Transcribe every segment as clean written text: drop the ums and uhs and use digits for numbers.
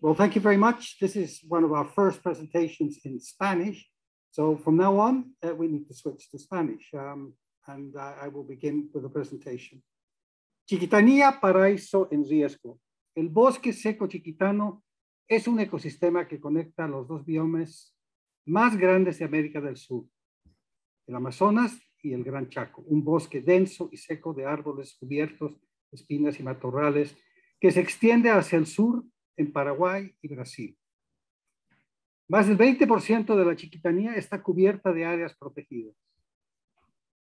Well, thank you very much. This is one of our first presentations in Spanish. So from now on, we need to switch to Spanish. And I will begin with the presentation. Chiquitanía, paraíso en riesgo. El bosque seco chiquitano es un ecosistema que conecta los dos biomas más grandes de América del Sur, el Amazonas y el Gran Chaco, un bosque denso y seco de árboles cubiertos, espinas y matorrales que se extiende hacia el sur en Paraguay y Brasil. Más del 20% de la Chiquitanía está cubierta de áreas protegidas.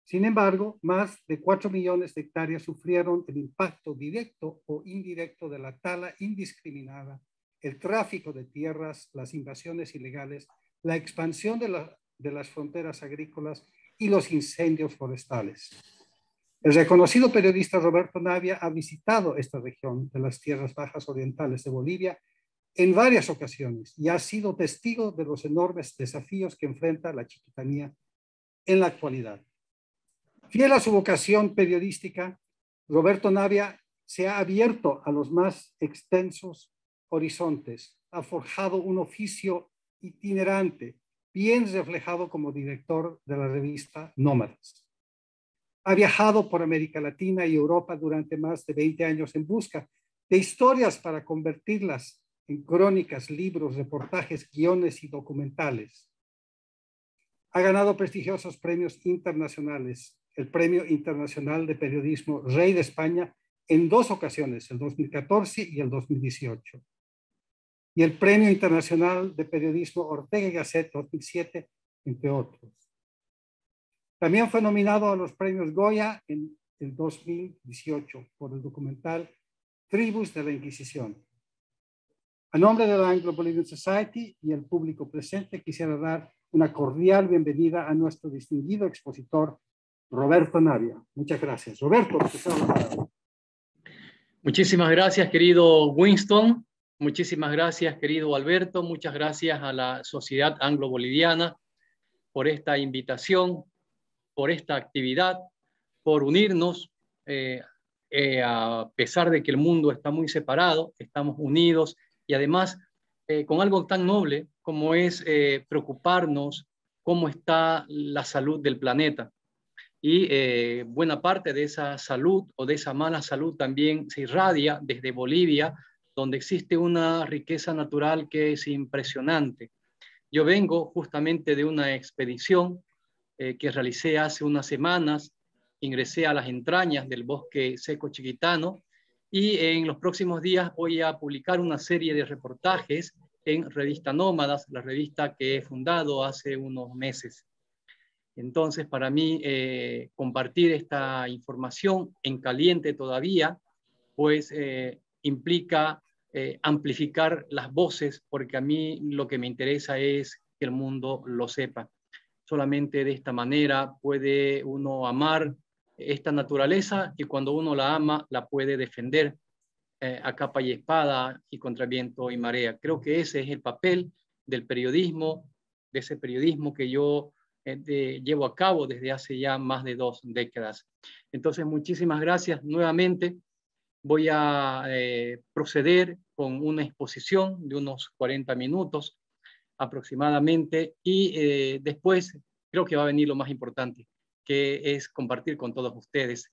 Sin embargo, más de 4 millones de hectáreas sufrieron el impacto directo o indirecto de la tala indiscriminada, el tráfico de tierras, las invasiones ilegales, la expansión de las fronteras agrícolas y los incendios forestales. El reconocido periodista Roberto Navia ha visitado esta región de las tierras bajas orientales de Bolivia en varias ocasiones y ha sido testigo de los enormes desafíos que enfrenta la Chiquitanía en la actualidad. Fiel a su vocación periodística, Roberto Navia se ha abierto a los más extensos horizontes, ha forjado un oficio itinerante, bien reflejado como director de la revista Nómadas. Ha viajado por América Latina y Europa durante más de 20 años en busca de historias para convertirlas en crónicas, libros, reportajes, guiones y documentales. Ha ganado prestigiosos premios internacionales, el Premio Internacional de Periodismo Rey de España en dos ocasiones, el 2014 y el 2018, y el Premio Internacional de Periodismo Ortega y Gasset 2007, entre otros. También fue nominado a los premios Goya en el 2018 por el documental Tribus de la Inquisición. A nombre de la Anglo-Bolivian Society y el público presente, quisiera dar una cordial bienvenida a nuestro distinguido expositor, Roberto Navia. Muchas gracias. Roberto, empezamos la palabra. Muchísimas gracias, querido Winston. Muchísimas gracias, querido Alberto. Muchas gracias a la Sociedad Anglo-Boliviana por esta invitación, por esta actividad, por unirnos. A pesar de que el mundo está muy separado, estamos unidos y además con algo tan noble como es preocuparnos cómo está la salud del planeta. Y buena parte de esa salud o de esa mala salud también se irradia desde Bolivia, donde existe una riqueza natural que es impresionante. Yo vengo justamente de una expedición que realicé hace unas semanas, ingresé a las entrañas del bosque seco chiquitano y en los próximos días voy a publicar una serie de reportajes en Revista Nómadas, la revista que he fundado hace unos meses. Entonces, para mí, compartir esta información en caliente todavía, pues implica amplificar las voces, porque a mí lo que me interesa es que el mundo lo sepa. Solamente de esta manera puede uno amar esta naturaleza y cuando uno la ama, la puede defender a capa y espada y contra viento y marea. Creo que ese es el papel del periodismo, de ese periodismo que yo llevo a cabo desde hace ya más de 2 décadas. Entonces, muchísimas gracias nuevamente. Voy a proceder con una exposición de unos 40 minutos. Aproximadamente, y después creo que va a venir lo más importante, que es compartir con todos ustedes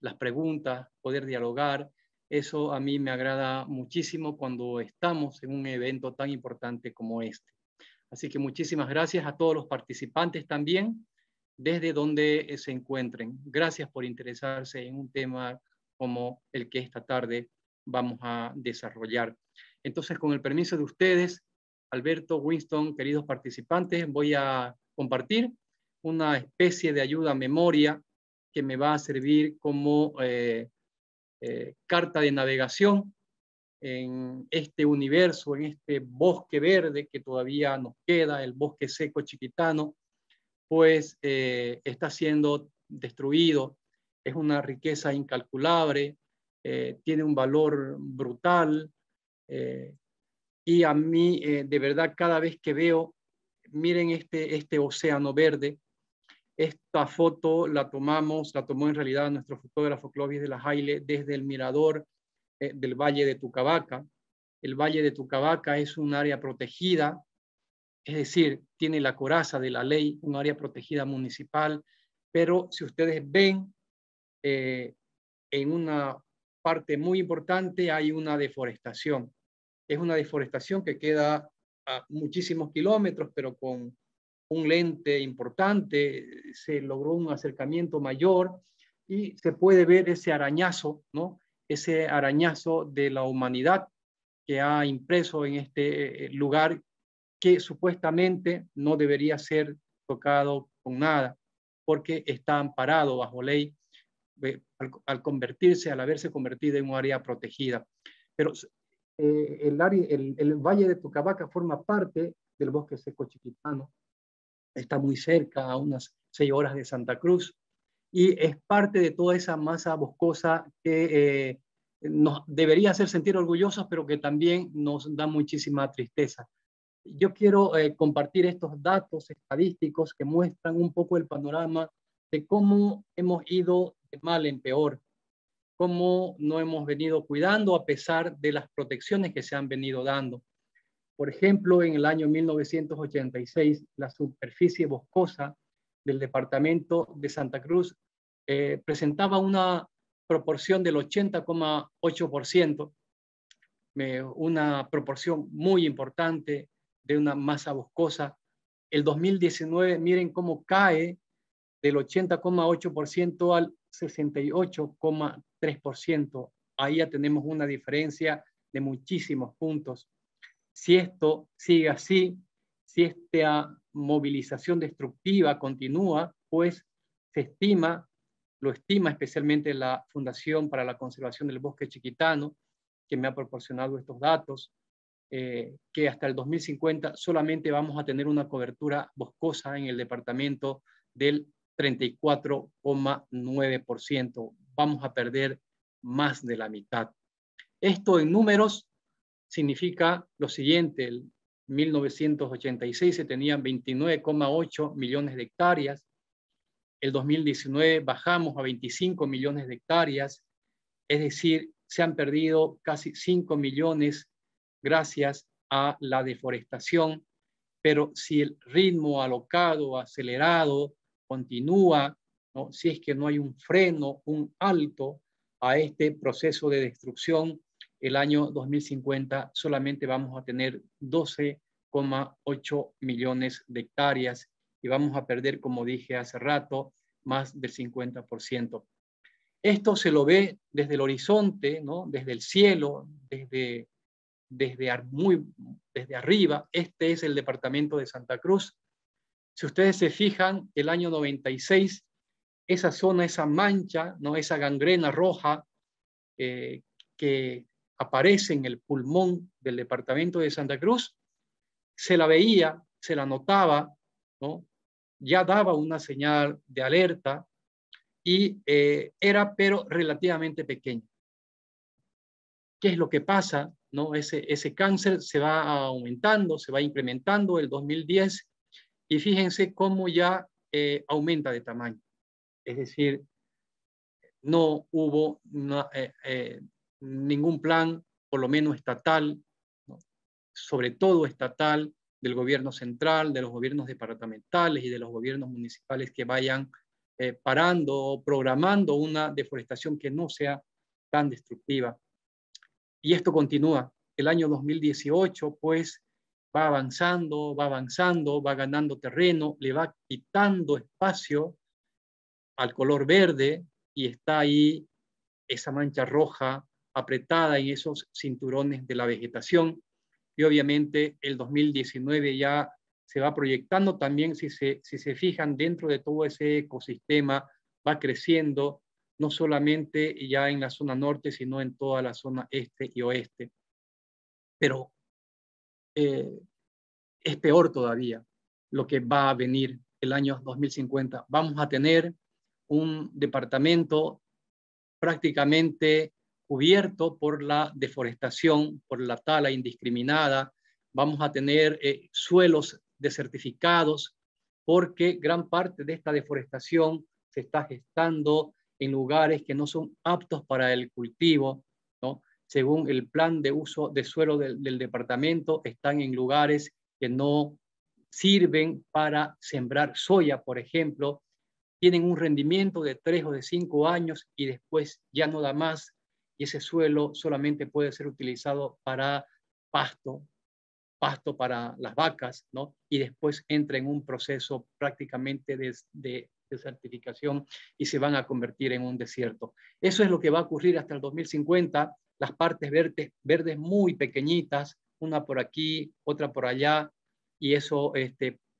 las preguntas, poder dialogar. Eso a mí me agrada muchísimo cuando estamos en un evento tan importante como este. Así que muchísimas gracias a todos los participantes también, desde donde se encuentren. Gracias por interesarse en un tema como el que esta tarde vamos a desarrollar. Entonces, con el permiso de ustedes, Alberto, Winston, queridos participantes, voy a compartir una especie de ayuda a memoria que me va a servir como carta de navegación en este universo, en este bosque verde que todavía nos queda, el bosque seco chiquitano, pues está siendo destruido, es una riqueza incalculable, tiene un valor brutal, y a mí, de verdad, cada vez que veo, miren este océano verde, esta foto la tomó en realidad nuestro fotógrafo Clovis de la Haile desde el mirador del Valle de Tucavaca. el Valle de Tucavaca es un área protegida, es decir, tiene la coraza de la ley, un área protegida municipal, pero si ustedes ven, en una parte muy importante hay una deforestación. Es una deforestación que queda a muchísimos kilómetros, pero con un lente importante se logró un acercamiento mayor y se puede ver ese arañazo, ¿no? Ese arañazo de la humanidad que ha impreso en este lugar que supuestamente no debería ser tocado con nada, porque está amparado bajo ley al haberse convertido en un área protegida. Pero el Valle de Tucavaca forma parte del bosque seco chiquitano, está muy cerca, a unas 6 horas de Santa Cruz, y es parte de toda esa masa boscosa que nos debería hacer sentir orgullosos, pero que también nos da muchísima tristeza. Yo quiero compartir estos datos estadísticos que muestran un poco el panorama de cómo hemos ido de mal en peor, cómo no hemos venido cuidando a pesar de las protecciones que se han venido dando. Por ejemplo, en el año 1986, la superficie boscosa del departamento de Santa Cruz presentaba una proporción del 80,8%, una proporción muy importante de una masa boscosa. El 2019, miren cómo cae del 80,8% al 68,3%. Ahí ya tenemos una diferencia de muchísimos puntos. Si esto sigue así, si esta movilización destructiva continúa, pues se estima, lo estima especialmente la Fundación para la Conservación del Bosque Chiquitano, que me ha proporcionado estos datos, que hasta el 2050 solamente vamos a tener una cobertura boscosa en el departamento del 34,9%. Vamos a perder más de la mitad. Esto en números significa lo siguiente: en 1986 se tenían 29,8 millones de hectáreas, el 2019 bajamos a 25 millones de hectáreas, es decir, se han perdido casi 5 millones gracias a la deforestación. Pero si el ritmo alocado, acelerado, continúa, ¿no? Si es que no hay un freno, un alto a este proceso de destrucción, el año 2050 solamente vamos a tener 12,8 millones de hectáreas y vamos a perder, como dije hace rato, más del 50%. Esto se lo ve desde el horizonte, ¿no? Desde el cielo, desde arriba. Este es el departamento de Santa Cruz. Si ustedes se fijan, el año 96, esa zona, esa mancha, ¿no? Esa gangrena roja que aparece en el pulmón del departamento de Santa Cruz, se la veía, se la notaba, ¿no? Ya daba una señal de alerta y era pero relativamente pequeña. ¿Qué es lo que pasa? ¿No? Ese cáncer se va aumentando, se va incrementando. El 2010, y fíjense cómo ya aumenta de tamaño. Es decir, no hubo ningún plan, por lo menos estatal, ¿no? Sobre todo estatal, del gobierno central, de los gobiernos departamentales y de los gobiernos municipales, que vayan parando o programando una deforestación que no sea tan destructiva. Y esto continúa. El año 2018, pues, va avanzando, va avanzando, va ganando terreno, le va quitando espacio al color verde y está ahí esa mancha roja apretada en esos cinturones de la vegetación. Y obviamente el 2019 ya se va proyectando también, si se fijan, dentro de todo ese ecosistema va creciendo, no solamente ya en la zona norte, sino en toda la zona este y oeste. Pero es peor todavía lo que va a venir el año 2050. Vamos a tener un departamento prácticamente cubierto por la deforestación, por la tala indiscriminada. Vamos a tener suelos desertificados, porque gran parte de esta deforestación se está gestando en lugares que no son aptos para el cultivo, ¿no? según el plan de uso de suelo del departamento, están en lugares que no sirven para sembrar soya, por ejemplo. Tienen un rendimiento de 3 o de 5 años y después ya no da más, y ese suelo solamente puede ser utilizado para pasto para las vacas, ¿no? Y después entra en un proceso prácticamente de desertificación y se van a convertir en un desierto. Eso es lo que va a ocurrir hasta el 2050, las partes verdes muy pequeñitas, una por aquí, otra por allá, y eso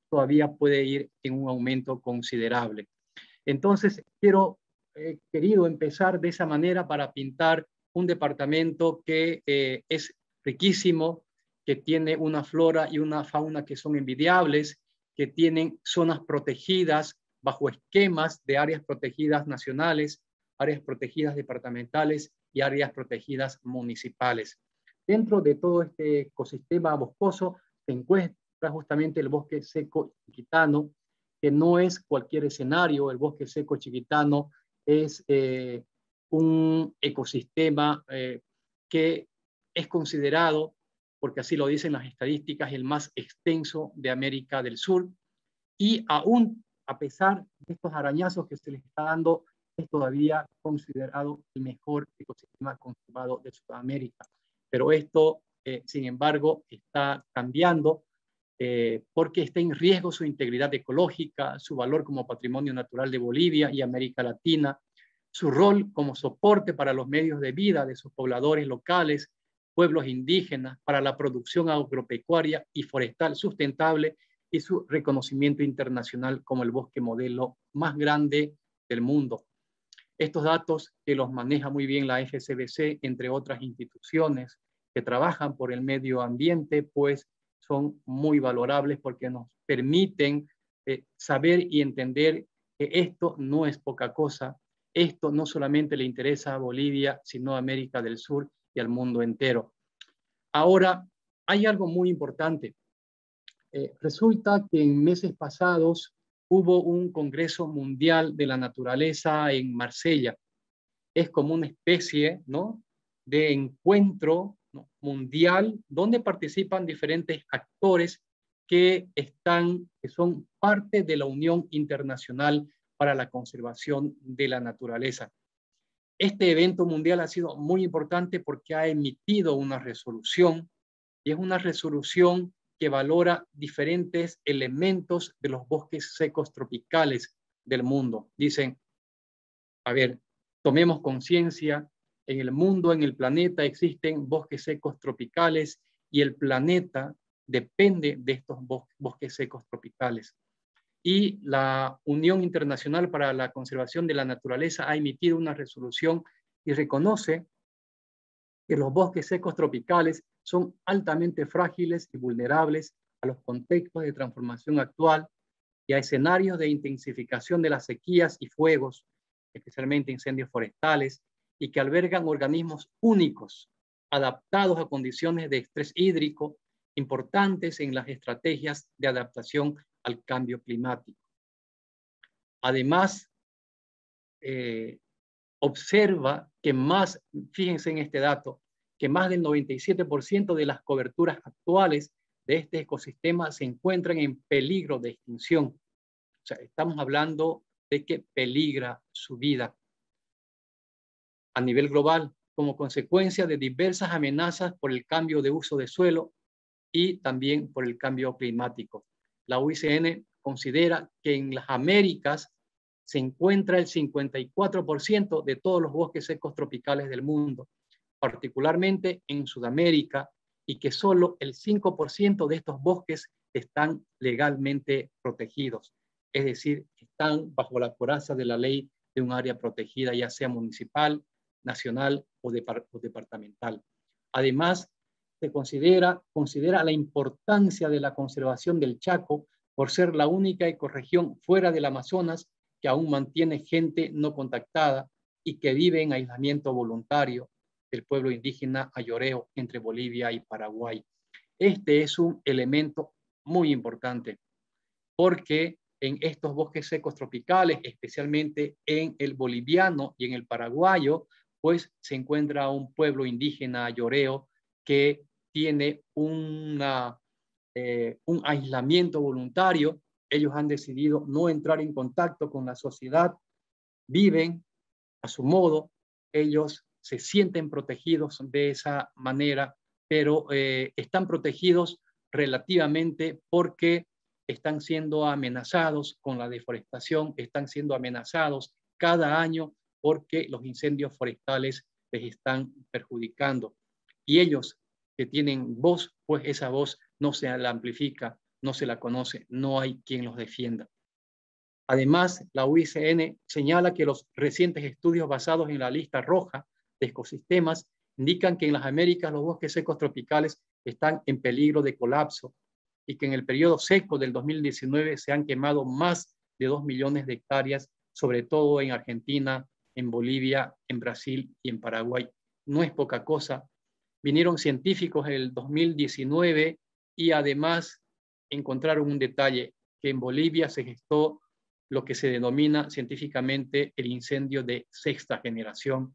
todavía puede ir en un aumento considerable. Entonces, he querido empezar de esa manera para pintar un departamento que es riquísimo, que tiene una flora y una fauna que son envidiables, que tienen zonas protegidas bajo esquemas de áreas protegidas nacionales, áreas protegidas departamentales y áreas protegidas municipales. Dentro de todo este ecosistema boscoso se encuentra justamente el bosque seco chiquitano, que no es cualquier escenario. El bosque seco chiquitano es un ecosistema que es considerado, porque así lo dicen las estadísticas, el más extenso de América del Sur, y aún a pesar de estos arañazos que se les está dando, es todavía considerado el mejor ecosistema conservado de Sudamérica. Pero esto, sin embargo, está cambiando porque está en riesgo su integridad ecológica, su valor como patrimonio natural de Bolivia y América Latina, su rol como soporte para los medios de vida de sus pobladores locales, pueblos indígenas, para la producción agropecuaria y forestal sustentable, y su reconocimiento internacional como el bosque modelo más grande del mundo. Estos datos que los maneja muy bien la FCBC, entre otras instituciones que trabajan por el medio ambiente, pues son muy valorables porque nos permiten saber y entender que esto no es poca cosa. Esto no solamente le interesa a Bolivia, sino a América del Sur y al mundo entero. Ahora, hay algo muy importante. Resulta que en meses pasados hubo un Congreso Mundial de la Naturaleza en Marsella. Es como una especie, ¿no?, de encuentro, ¿no?, mundial, donde participan diferentes actores que son parte de la Unión Internacional para la Conservación de la Naturaleza. Este evento mundial ha sido muy importante porque ha emitido una resolución, y es una resolución que valora diferentes elementos de los bosques secos tropicales del mundo. Dicen, a ver, tomemos conciencia, en el mundo, en el planeta, existen bosques secos tropicales y el planeta depende de estos bosques secos tropicales. Y la Unión Internacional para la Conservación de la Naturaleza ha emitido una resolución y reconoce que los bosques secos tropicales son altamente frágiles y vulnerables a los contextos de transformación actual y a escenarios de intensificación de las sequías y fuegos, especialmente incendios forestales, y que albergan organismos únicos, adaptados a condiciones de estrés hídrico, importantes en las estrategias de adaptación al cambio climático. Además, observa que más, fíjense en este dato, que más del 97% de las coberturas actuales de este ecosistema se encuentran en peligro de extinción. O sea, estamos hablando de que peligra su vida a nivel global, como consecuencia de diversas amenazas por el cambio de uso de suelo y también por el cambio climático. La UICN considera que en las Américas se encuentra el 54% de todos los bosques secos tropicales del mundo, particularmente en Sudamérica, y que solo el 5% de estos bosques están legalmente protegidos, es decir, están bajo la coraza de la ley de un área protegida, ya sea municipal, nacional o departamental. Además, se considera la importancia de la conservación del Chaco por ser la única ecorregión fuera del Amazonas que aún mantiene gente no contactada y que vive en aislamiento voluntario del pueblo indígena Ayoreo entre Bolivia y Paraguay. Este es un elemento muy importante porque en estos bosques secos tropicales, especialmente en el boliviano y en el paraguayo, pues se encuentra un pueblo indígena ayoreo que tiene un aislamiento voluntario. Ellos han decidido no entrar en contacto con la sociedad, viven a su modo, ellos se sienten protegidos de esa manera, pero están protegidos relativamente porque están siendo amenazados con la deforestación, están siendo amenazados cada año porque los incendios forestales les están perjudicando. Y ellos que tienen voz, pues esa voz no se la amplifica, no se la conoce, no hay quien los defienda. Además, la UICN señala que los recientes estudios basados en la lista roja de ecosistemas indican que en las Américas los bosques secos tropicales están en peligro de colapso y que en el periodo seco del 2019 se han quemado más de 2 millones de hectáreas, sobre todo en Argentina, en Bolivia, en Brasil y en Paraguay. No es poca cosa. Vinieron científicos en el 2019 y además encontraron un detalle, que en Bolivia se gestó lo que se denomina científicamente el incendio de sexta generación,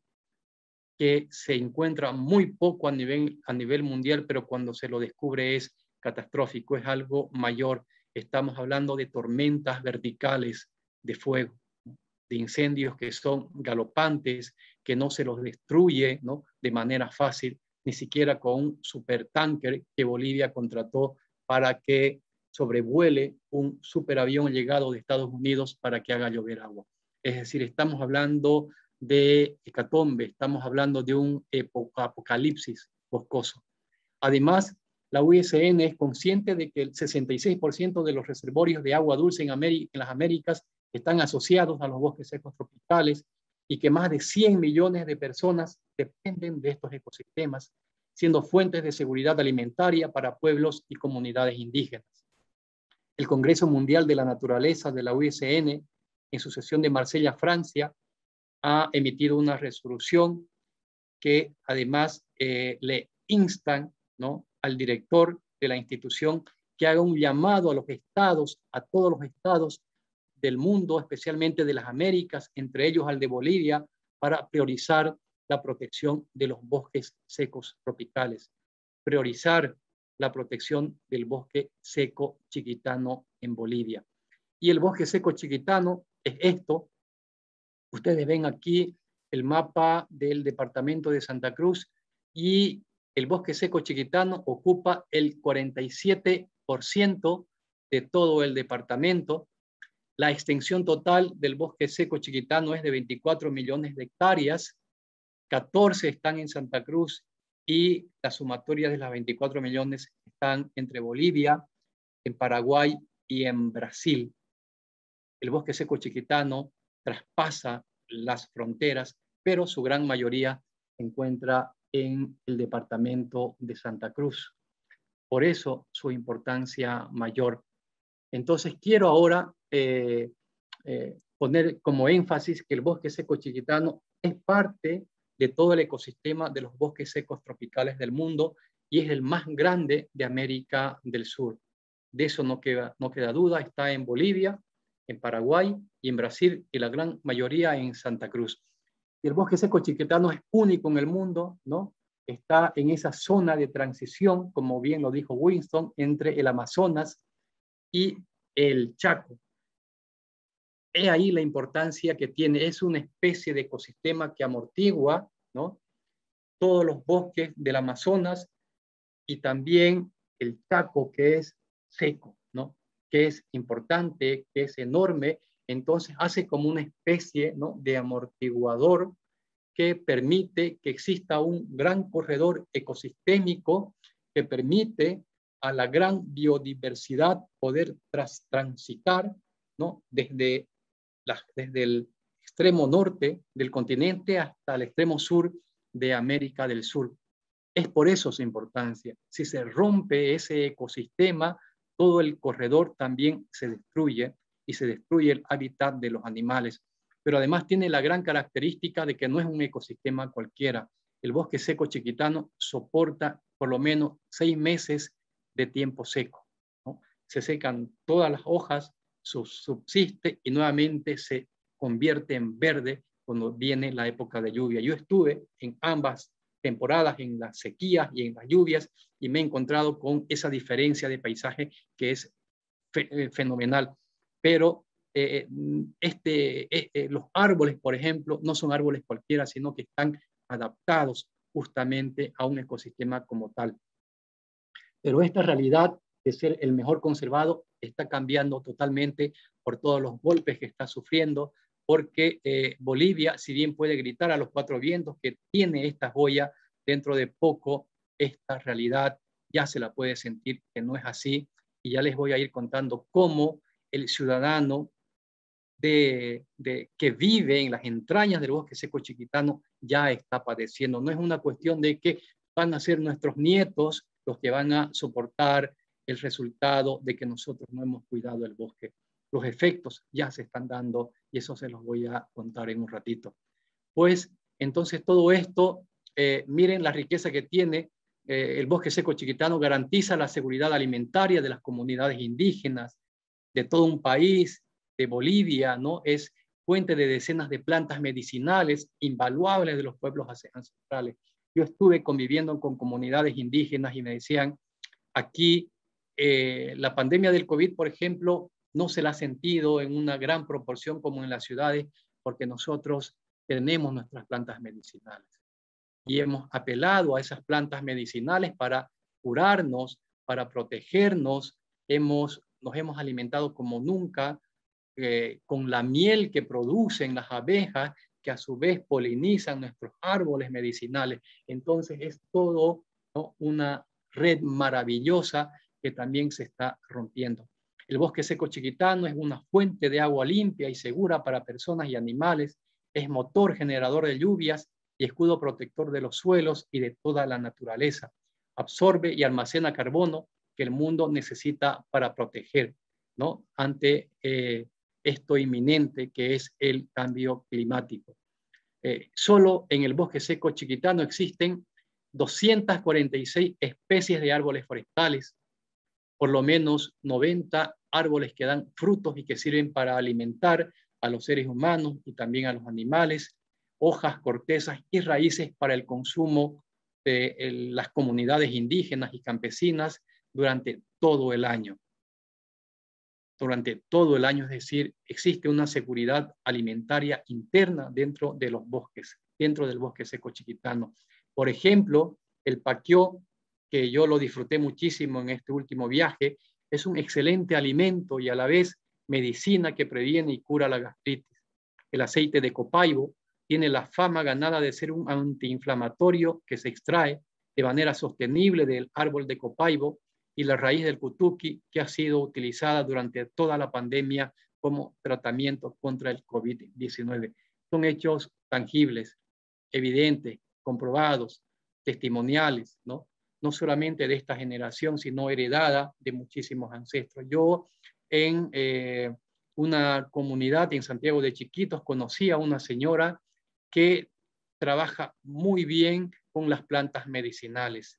que se encuentra muy poco a nivel mundial, pero cuando se lo descubre es catastrófico, es algo mayor. Estamos hablando de tormentas verticales de fuego, de incendios que son galopantes, que no se los destruye, ¿no?, de manera fácil, ni siquiera con un supertanker que Bolivia contrató para que sobrevuele un superavión llegado de Estados Unidos para que haga llover agua. Es decir, estamos hablando de hecatombe, estamos hablando de un apocalipsis boscoso. Además, la UICN es consciente de que el 66% de los reservorios de agua dulce en las Américas están asociados a los bosques secos tropicales y que más de 100 millones de personas dependen de estos ecosistemas, siendo fuentes de seguridad alimentaria para pueblos y comunidades indígenas. El Congreso Mundial de la Naturaleza de la UICN, en su sesión de Marsella, Francia, ha emitido una resolución que además le instan, ¿no?, al director de la institución que haga un llamado a los estados, a todos los estados del mundo, especialmente de las Américas, entre ellos al de Bolivia, para priorizar la protección de los bosques secos tropicales, priorizar la protección del bosque seco chiquitano en Bolivia. Y el bosque seco chiquitano es esto. Ustedes ven aquí el mapa del departamento de Santa Cruz y el bosque seco chiquitano ocupa el 47% de todo el departamento. La extensión total del bosque seco chiquitano es de 24 millones de hectáreas, 14 están en Santa Cruz y la sumatoria de las 24 millones están entre Bolivia, en Paraguay y en Brasil. El bosque seco chiquitano traspasa las fronteras, pero su gran mayoría se encuentra en el departamento de Santa Cruz. Por eso su importancia mayor. Entonces quiero ahora poner como énfasis que el bosque seco chiquitano es parte de todo el ecosistema de los bosques secos tropicales del mundo y es el más grande de América del Sur. De eso no queda duda, está en Bolivia, en Paraguay y en Brasil y la gran mayoría en Santa Cruz. Y el bosque seco chiquitano es único en el mundo, ¿no? Está en esa zona de transición, como bien lo dijo Winston, entre el Amazonas y el Chaco. He ahí la importancia que tiene, es una especie de ecosistema que amortigua, ¿no?, todos los bosques del Amazonas y también el Chaco, que es seco, ¿no?, que es importante, que es enorme, entonces hace como una especie, ¿no?, de amortiguador que permite que exista un gran corredor ecosistémico que permite a la gran biodiversidad poder transitar, ¿no?, desde el extremo norte del continente hasta el extremo sur de América del Sur. Es por eso su importancia. Si se rompe ese ecosistema, todo el corredor también se destruye y se destruye el hábitat de los animales. Pero además tiene la gran característica de que no es un ecosistema cualquiera. El bosque seco chiquitano soporta por lo menos 6 meses de tiempo seco, ¿no? Se secan todas las hojas, subsiste y nuevamente se convierte en verde cuando viene la época de lluvia. Yo estuve en ambas temporadas, en las sequías y en las lluvias, y me he encontrado con esa diferencia de paisaje que es fenomenal. Pero los árboles, por ejemplo, no son árboles cualquiera, sino que están adaptados justamente a un ecosistema como tal. Pero esta realidad de ser el mejor conservado está cambiando totalmente por todos los golpes que está sufriendo, porque Bolivia, si bien puede gritar a los cuatro vientos que tiene esta joya, dentro de poco esta realidad ya se la puede sentir que no es así, y ya les voy a ir contando cómo el ciudadano que vive en las entrañas del bosque seco chiquitano ya está padeciendo. No es una cuestión de que van a ser nuestros nietos los que van a soportar el resultado de que nosotros no hemos cuidado el bosque. Los efectos ya se están dando y eso se los voy a contar en un ratito. Pues entonces todo esto, miren la riqueza que tiene el bosque seco chiquitano, garantiza la seguridad alimentaria de las comunidades indígenas, de todo un país, de Bolivia, ¿no? Es fuente de decenas de plantas medicinales invaluables de los pueblos ancestrales. Yo estuve conviviendo con comunidades indígenas y me decían, aquí la pandemia del COVID, por ejemplo, no se la ha sentido en una gran proporción como en las ciudades, porque nosotros tenemos nuestras plantas medicinales. Y hemos apelado a esas plantas medicinales para curarnos, para protegernos. Nos hemos alimentado como nunca con la miel que producen las abejas, que a su vez polinizan nuestros árboles medicinales. Entonces es todo, ¿no?, una red maravillosa que también se está rompiendo. El bosque seco chiquitano es una fuente de agua limpia y segura para personas y animales, es motor generador de lluvias y escudo protector de los suelos y de toda la naturaleza. Absorbe y almacena carbono que el mundo necesita para proteger, ¿no?, ante esto inminente que es el cambio climático. Solo en el bosque seco chiquitano existen 246 especies de árboles forestales, por lo menos 90 árboles que dan frutos y que sirven para alimentar a los seres humanos y también a los animales, hojas, cortezas y raíces para el consumo de las comunidades indígenas y campesinas durante todo el año. Durante todo el año, es decir, existe una seguridad alimentaria interna dentro de los bosques, dentro del bosque seco chiquitano. Por ejemplo, el paquió, que yo lo disfruté muchísimo en este último viaje, es un excelente alimento y a la vez medicina que previene y cura la gastritis. El aceite de copaibo tiene la fama ganada de ser un antiinflamatorio que se extrae de manera sostenible del árbol de copaibo y la raíz del cutuqui, que ha sido utilizada durante toda la pandemia como tratamiento contra el COVID-19. Son hechos tangibles, evidentes, comprobados, testimoniales, ¿no? No solamente de esta generación, sino heredada de muchísimos ancestros. Yo en una comunidad en Santiago de Chiquitos conocí a una señora que trabaja muy bien con las plantas medicinales.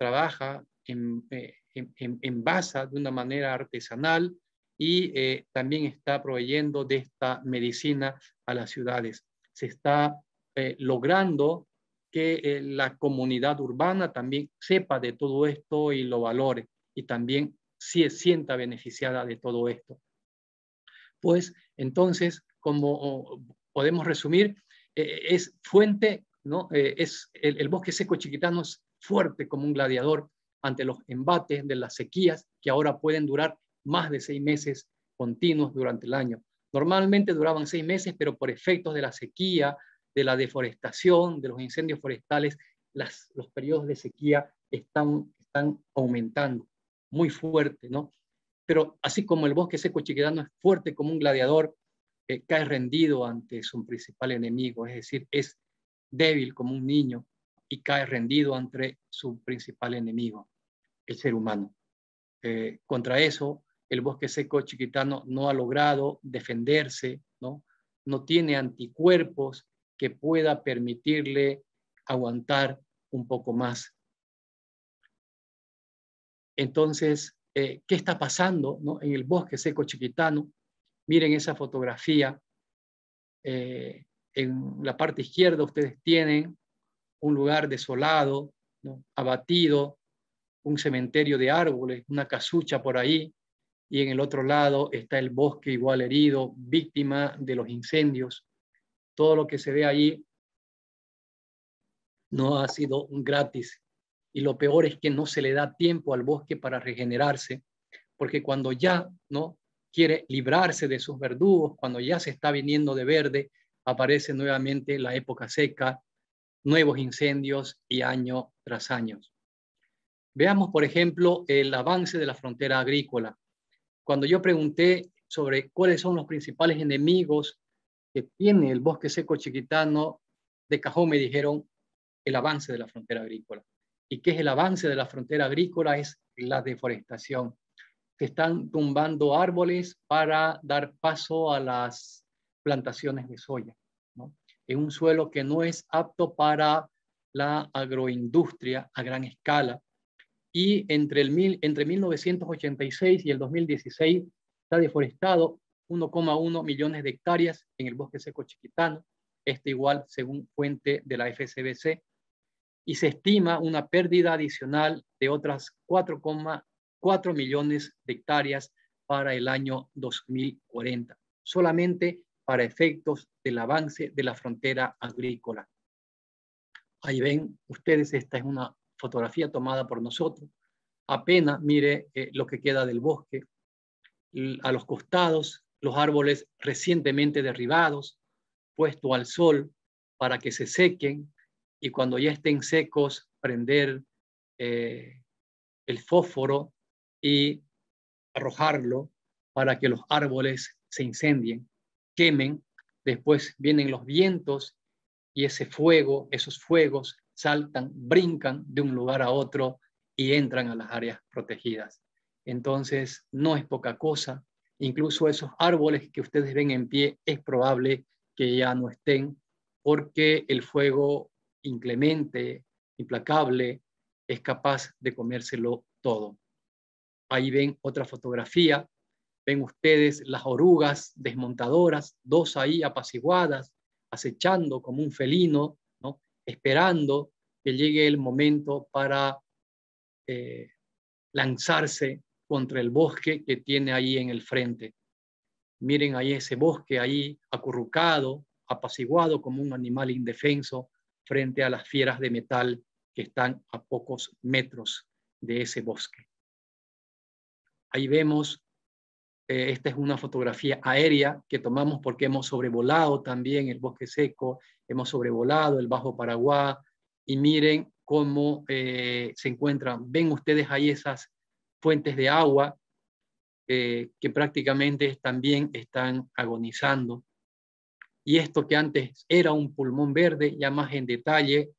Trabaja envasa de una manera artesanal y también está proveyendo de esta medicina a las ciudades. Se está logrando que la comunidad urbana también sepa de todo esto y lo valore, y también se sienta beneficiada de todo esto. Pues entonces, como podemos resumir, es fuente, ¿no? El bosque seco chiquitano es fuerte como un gladiador ante los embates de las sequías, que ahora pueden durar más de 6 meses continuos durante el año. Normalmente duraban 6 meses, pero por efectos de la sequía, de la deforestación, de los incendios forestales, los periodos de sequía están aumentando muy fuerte, ¿no? Pero así como el bosque seco chiquitano es fuerte como un gladiador, cae rendido ante su principal enemigo, es decir, es débil como un niño y cae rendido ante su principal enemigo, el ser humano. Contra eso, el bosque seco chiquitano no ha logrado defenderse, ¿no? No tiene anticuerpos que pueda permitirle aguantar un poco más. Entonces, ¿qué está pasando, no?, en el bosque seco chiquitano? Miren esa fotografía en la parte izquierda ustedes tienen un lugar desolado, ¿no?, abatido, un cementerio de árboles, una casucha por ahí, y en el otro lado está el bosque igual herido, víctima de los incendios. Todo lo que se ve ahí no ha sido gratis. Y lo peor es que no se le da tiempo al bosque para regenerarse, porque cuando ya no quiere librarse de sus verdugos, cuando ya se está viniendo de verde, aparece nuevamente la época seca, nuevos incendios y año tras año. Veamos, por ejemplo, el avance de la frontera agrícola. Cuando yo pregunté sobre cuáles son los principales enemigos que tiene el bosque seco chiquitano, de cajón me dijeron el avance de la frontera agrícola. ¿Y qué es el avance de la frontera agrícola? Es la deforestación. Se están tumbando árboles para dar paso a las plantaciones de soya, ¿no?, en un suelo que no es apto para la agroindustria a gran escala. Y entre 1986 y el 2016 está deforestado 1,1 millones de hectáreas en el bosque seco chiquitano, este igual según fuente de la FCBC, y se estima una pérdida adicional de otras 4,4 millones de hectáreas para el año 2040, solamente para efectos del avance de la frontera agrícola. Ahí ven ustedes, esta es una fotografía tomada por nosotros. Apenas mire lo que queda del bosque. A los costados, los árboles recientemente derribados, puesto al sol para que se sequen, y cuando ya estén secos, prender el fósforo y arrojarlo para que los árboles se incendien, quemen. Después vienen los vientos y ese fuego, esos fuegos saltan, brincan de un lugar a otro y entran a las áreas protegidas. Entonces, no es poca cosa. Incluso esos árboles que ustedes ven en pie es probable que ya no estén, porque el fuego inclemente, implacable, es capaz de comérselo todo. Ahí ven otra fotografía. Ven ustedes las orugas desmontadoras, dos ahí apaciguadas, acechando como un felino, ¿no?, esperando que llegue el momento para lanzarse contra el bosque que tiene ahí en el frente. Miren ahí ese bosque ahí acurrucado, apaciguado como un animal indefenso frente a las fieras de metal que están a pocos metros de ese bosque. Ahí vemos, esta es una fotografía aérea que tomamos porque hemos sobrevolado también el bosque seco, hemos sobrevolado el Bajo Paraguay, y miren cómo se encuentran. Ven ustedes ahí esas fuentes de agua que prácticamente también están agonizando. Y esto que antes era un pulmón verde, ya más en detalle,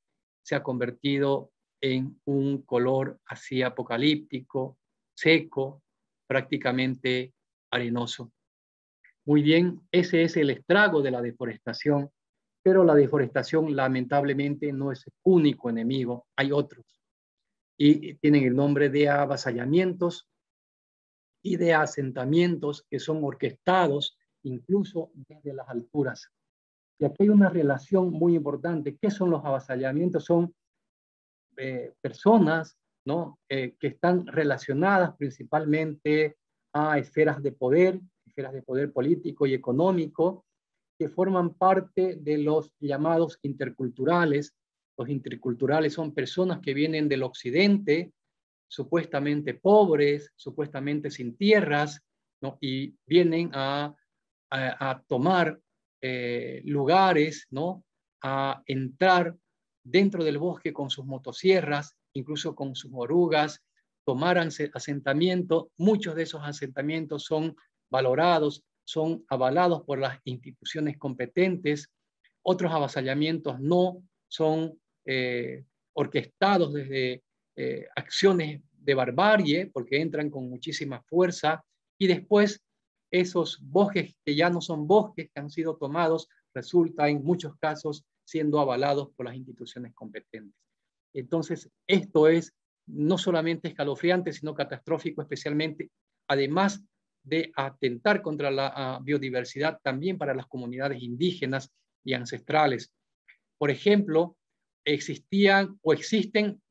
se ha convertido en un color así apocalíptico, seco, prácticamente arenoso. Muy bien, ese es el estrago de la deforestación. Pero la deforestación lamentablemente no es el único enemigo, hay otros. Y tienen el nombre de avasallamientos y de asentamientos que son orquestados incluso desde las alturas. Y aquí hay una relación muy importante. ¿Qué son los avasallamientos? Son personas, ¿no?, que están relacionadas principalmente a esferas de poder político y económico, que forman parte de los llamados interculturales. Los interculturales son personas que vienen del occidente, supuestamente pobres, supuestamente sin tierras, ¿no?, y vienen a tomar lugares, ¿no?, a entrar dentro del bosque con sus motosierras, incluso con sus orugas, tomar asentamiento. Muchos de esos asentamientos son valorados, son avalados por las instituciones competentes. Otros avasallamientos no, son orquestados desde acciones de barbarie, porque entran con muchísima fuerza, y después esos bosques que ya no son bosques, que han sido tomados, resulta en muchos casos siendo avalados por las instituciones competentes. Entonces, esto es no solamente escalofriante, sino catastrófico, especialmente, además de atentar contra la biodiversidad también para las comunidades indígenas y ancestrales. Por ejemplo, existían o existen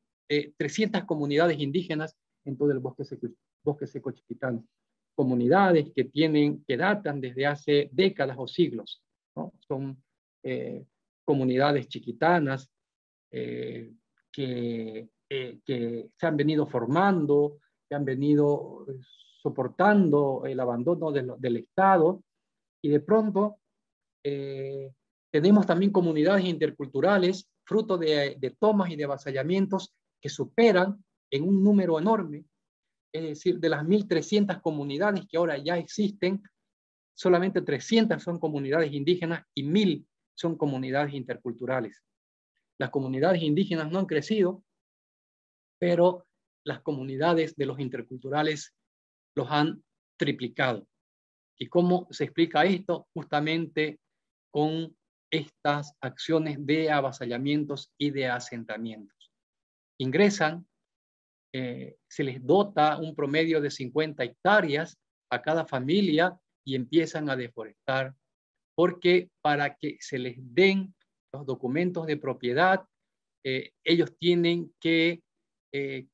300 comunidades indígenas en todo el bosque seco chiquitano. Comunidades que datan desde hace décadas o siglos, ¿no? Son comunidades chiquitanas que se han venido formando, que han venido soportando el abandono del Estado, y de pronto tenemos también comunidades interculturales, fruto de tomas y de avasallamientos que superan en un número enorme. Es decir, de las 1.300 comunidades que ahora ya existen, solamente 300 son comunidades indígenas y 1.000 son comunidades interculturales. Las comunidades indígenas no han crecido, pero las comunidades de los interculturales los han triplicado. ¿Y cómo se explica esto? Justamente con estas acciones de avasallamientos y de asentamientos. Ingresan, se les dota un promedio de 50 hectáreas a cada familia y empiezan a deforestar, porque para que se les den los documentos de propiedad, ellos tienen que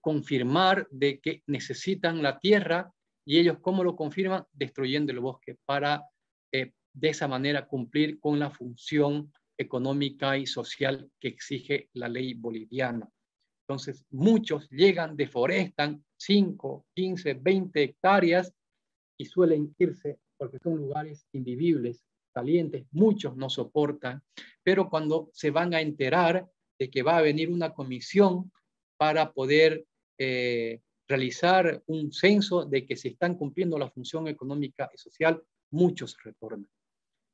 confirmar de que necesitan la tierra, y ellos, ¿cómo lo confirman? Destruyendo el bosque para de esa manera cumplir con la función económica y social que exige la ley boliviana. Entonces, muchos llegan, deforestan 5, 15, 20 hectáreas y suelen irse porque son lugares invivibles, calientes, muchos no soportan, pero cuando se van a enterar de que va a venir una comisión para poder realizar un censo de que se están cumpliendo la función económica y social, muchos retornan.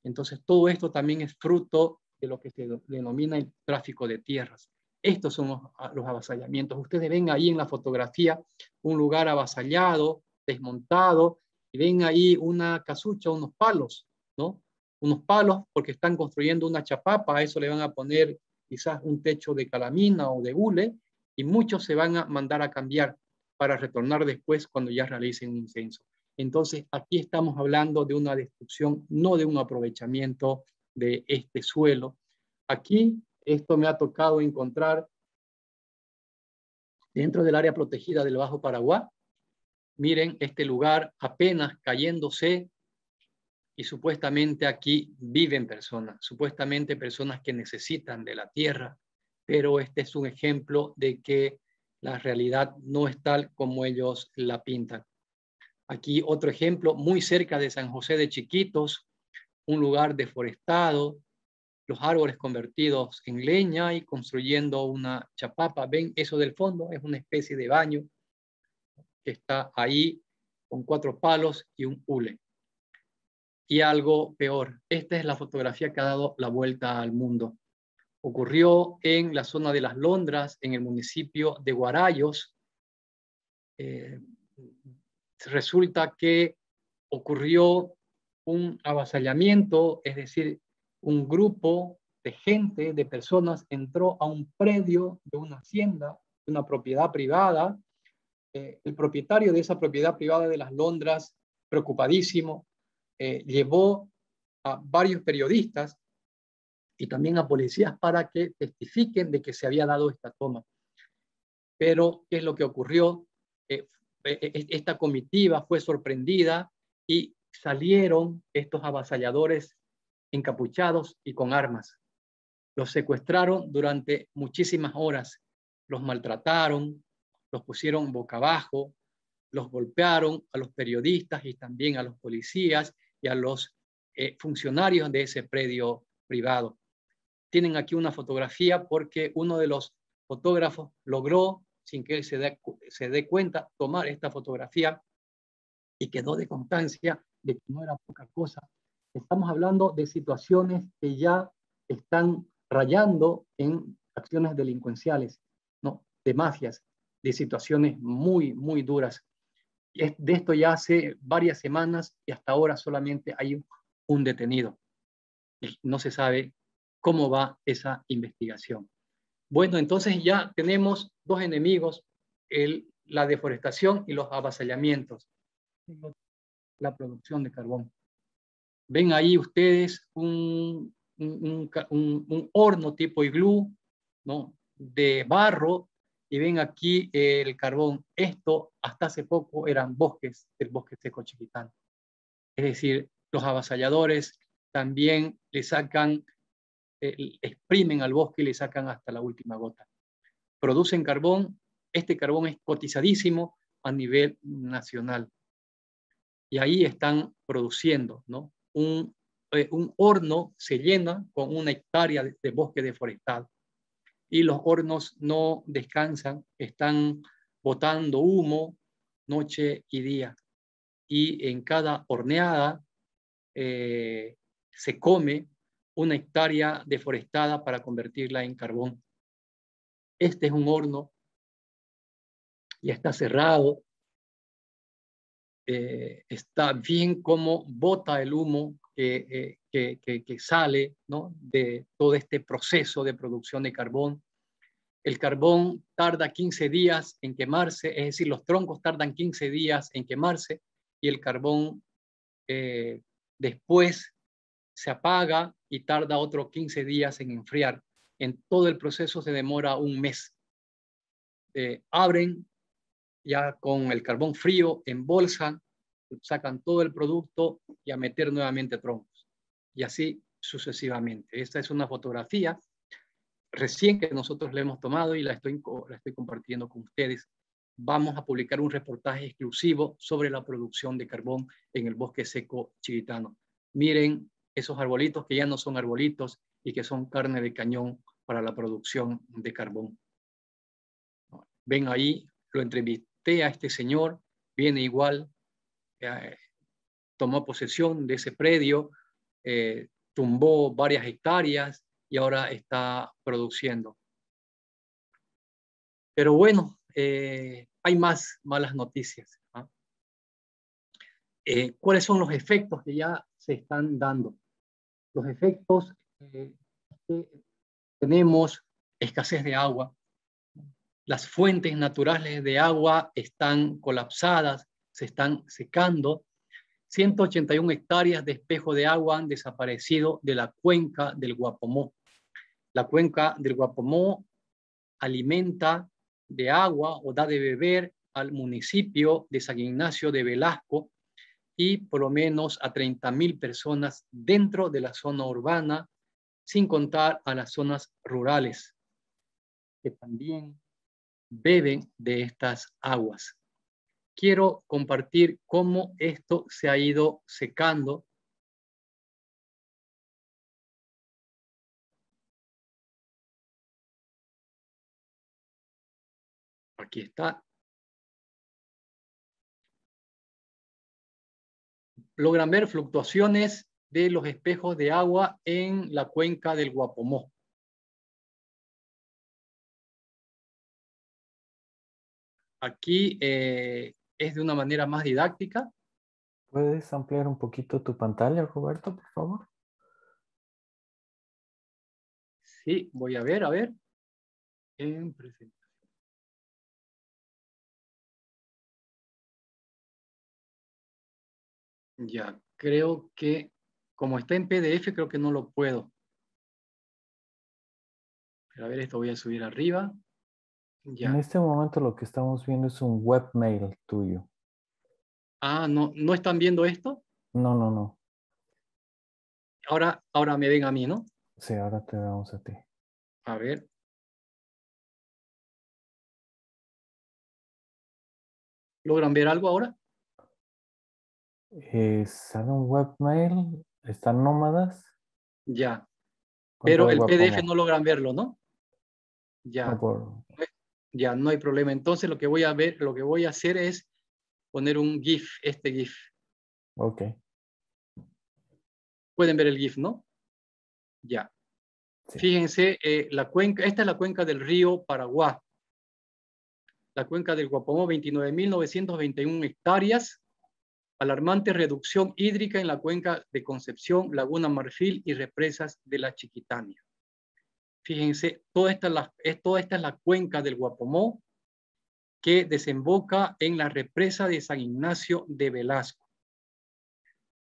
Entonces, todo esto también es fruto de lo que se denomina el tráfico de tierras. Estos son los avasallamientos. Ustedes ven ahí en la fotografía un lugar avasallado, desmontado, y ven ahí una casucha, unos palos, ¿no? Unos palos porque están construyendo una chapapa, a eso le van a poner quizás un techo de calamina o de hule, y muchos se van a mandar a cambiar para retornar después cuando ya realicen un censo. Entonces, aquí estamos hablando de una destrucción, no de un aprovechamiento de este suelo. Aquí, esto me ha tocado encontrar dentro del área protegida del Bajo Paraguay. Miren, este lugar apenas cayéndose y supuestamente aquí viven personas, supuestamente personas que necesitan de la tierra, pero este es un ejemplo de que la realidad no es tal como ellos la pintan. Aquí otro ejemplo, muy cerca de San José de Chiquitos, un lugar deforestado, los árboles convertidos en leña y construyendo una chapapa. ¿Ven eso del fondo? Es una especie de baño que está ahí con 4 palos y un hule. Y algo peor, esta es la fotografía que ha dado la vuelta al mundo. Ocurrió en la zona de Las Londras, en el municipio de Guarayos. Resulta que ocurrió un avasallamiento, es decir, un grupo de gente, de personas, entró a un predio de una hacienda, de una propiedad privada. El propietario de esa propiedad privada de Las Londras, preocupadísimo, llevó a varios periodistas y también a policías para que testifiquen de que se había dado esta toma. Pero, ¿qué es lo que ocurrió? Esta comitiva fue sorprendida y salieron estos avasalladores encapuchados y con armas. Los secuestraron durante muchísimas horas, los maltrataron, los pusieron boca abajo, los golpearon a los periodistas y también a los policías y a los funcionarios de ese predio privado. Tienen aquí una fotografía porque uno de los fotógrafos logró, sin que él se dé cuenta, tomar esta fotografía y quedó de constancia de que no era poca cosa. Estamos hablando de situaciones que ya están rayando en acciones delincuenciales, ¿no? De mafias, de situaciones muy, muy duras. De esto ya hace varias semanas y hasta ahora solamente hay un detenido. Y no se sabe cómo va esa investigación. Bueno, entonces ya tenemos dos enemigos, la deforestación y los avasallamientos. La producción de carbón. Ven ahí ustedes un un horno tipo iglú, ¿no?, de barro, y ven aquí el carbón. Esto hasta hace poco eran bosques del bosque seco chiquitano. Es decir, los avasalladores también le sacan, exprimen al bosque y le sacan hasta la última gota. Producen carbón. Este carbón es cotizadísimo a nivel nacional. Y ahí están produciendo, ¿no? Un horno se llena con una hectárea de bosque deforestado. Y los hornos no descansan, están botando humo noche y día. Y en cada horneada se come una hectárea deforestada para convertirla en carbón. Este es un horno, ya está cerrado. Está bien como bota el humo que sale, ¿no?, de todo este proceso de producción de carbón. El carbón tarda 15 días en quemarse, es decir, los troncos tardan 15 días en quemarse, y el carbón después se apaga y tarda otros 15 días en enfriar. En todo el proceso se demora un mes. Abren ya con el carbón frío, embolsan, sacan todo el producto y a meter nuevamente troncos. Y así sucesivamente. Esta es una fotografía recién que nosotros le hemos tomado y la estoy compartiendo con ustedes. Vamos a publicar un reportaje exclusivo sobre la producción de carbón en el bosque seco chiquitano. Miren esos arbolitos que ya no son arbolitos y que son carne de cañón para la producción de carbón. Ven ahí, lo entrevisté a este señor, viene igual, tomó posesión de ese predio, tumbó varias hectáreas y ahora está produciendo. Pero bueno, hay más malas noticias, ¿no? ¿Cuáles son los efectos que ya se están dando? Los efectos que tenemos: escasez de agua. Las fuentes naturales de agua están colapsadas, se están secando. 181 hectáreas de espejo de agua han desaparecido de la cuenca del Guapomó. La cuenca del Guapomó alimenta de agua o da de beber al municipio de San Ignacio de Velasco y por lo menos a 30.000 personas dentro de la zona urbana, sin contar a las zonas rurales, que también beben de estas aguas. Quiero compartir cómo esto se ha ido secando. Aquí está. Logran ver fluctuaciones de los espejos de agua en la cuenca del Guapomó. Aquí es de una manera más didáctica. ¿Puedes ampliar un poquito tu pantalla, Roberto, por favor? Sí, voy a ver, en presentación. Ya, creo que como está en PDF, creo que no lo puedo. Pero a ver, esto voy a subir arriba. Ya. En este momento lo que estamos viendo es un webmail tuyo. Ah, ¿no, no están viendo esto? No, no, no. Ahora me ven a mí, ¿no? Sí, ahora te vemos a ti. A ver. ¿Logran ver algo ahora? Sale un webmail, están nómadas. Ya. Pero el PDF no logran verlo, ¿no? Ya. No por... Ya, no hay problema. Entonces lo que voy a hacer es poner un GIF, este GIF. Ok. Pueden ver el GIF, ¿no? Ya. Sí. Fíjense, la cuenca, esta es la cuenca del río Paraguay. La cuenca del Guapomó, 29.921 hectáreas. Alarmante reducción hídrica en la cuenca de Concepción, Laguna Marfil y represas de la Chiquitanía. Fíjense, toda esta es la cuenca del Guapomó que desemboca en la represa de San Ignacio de Velasco.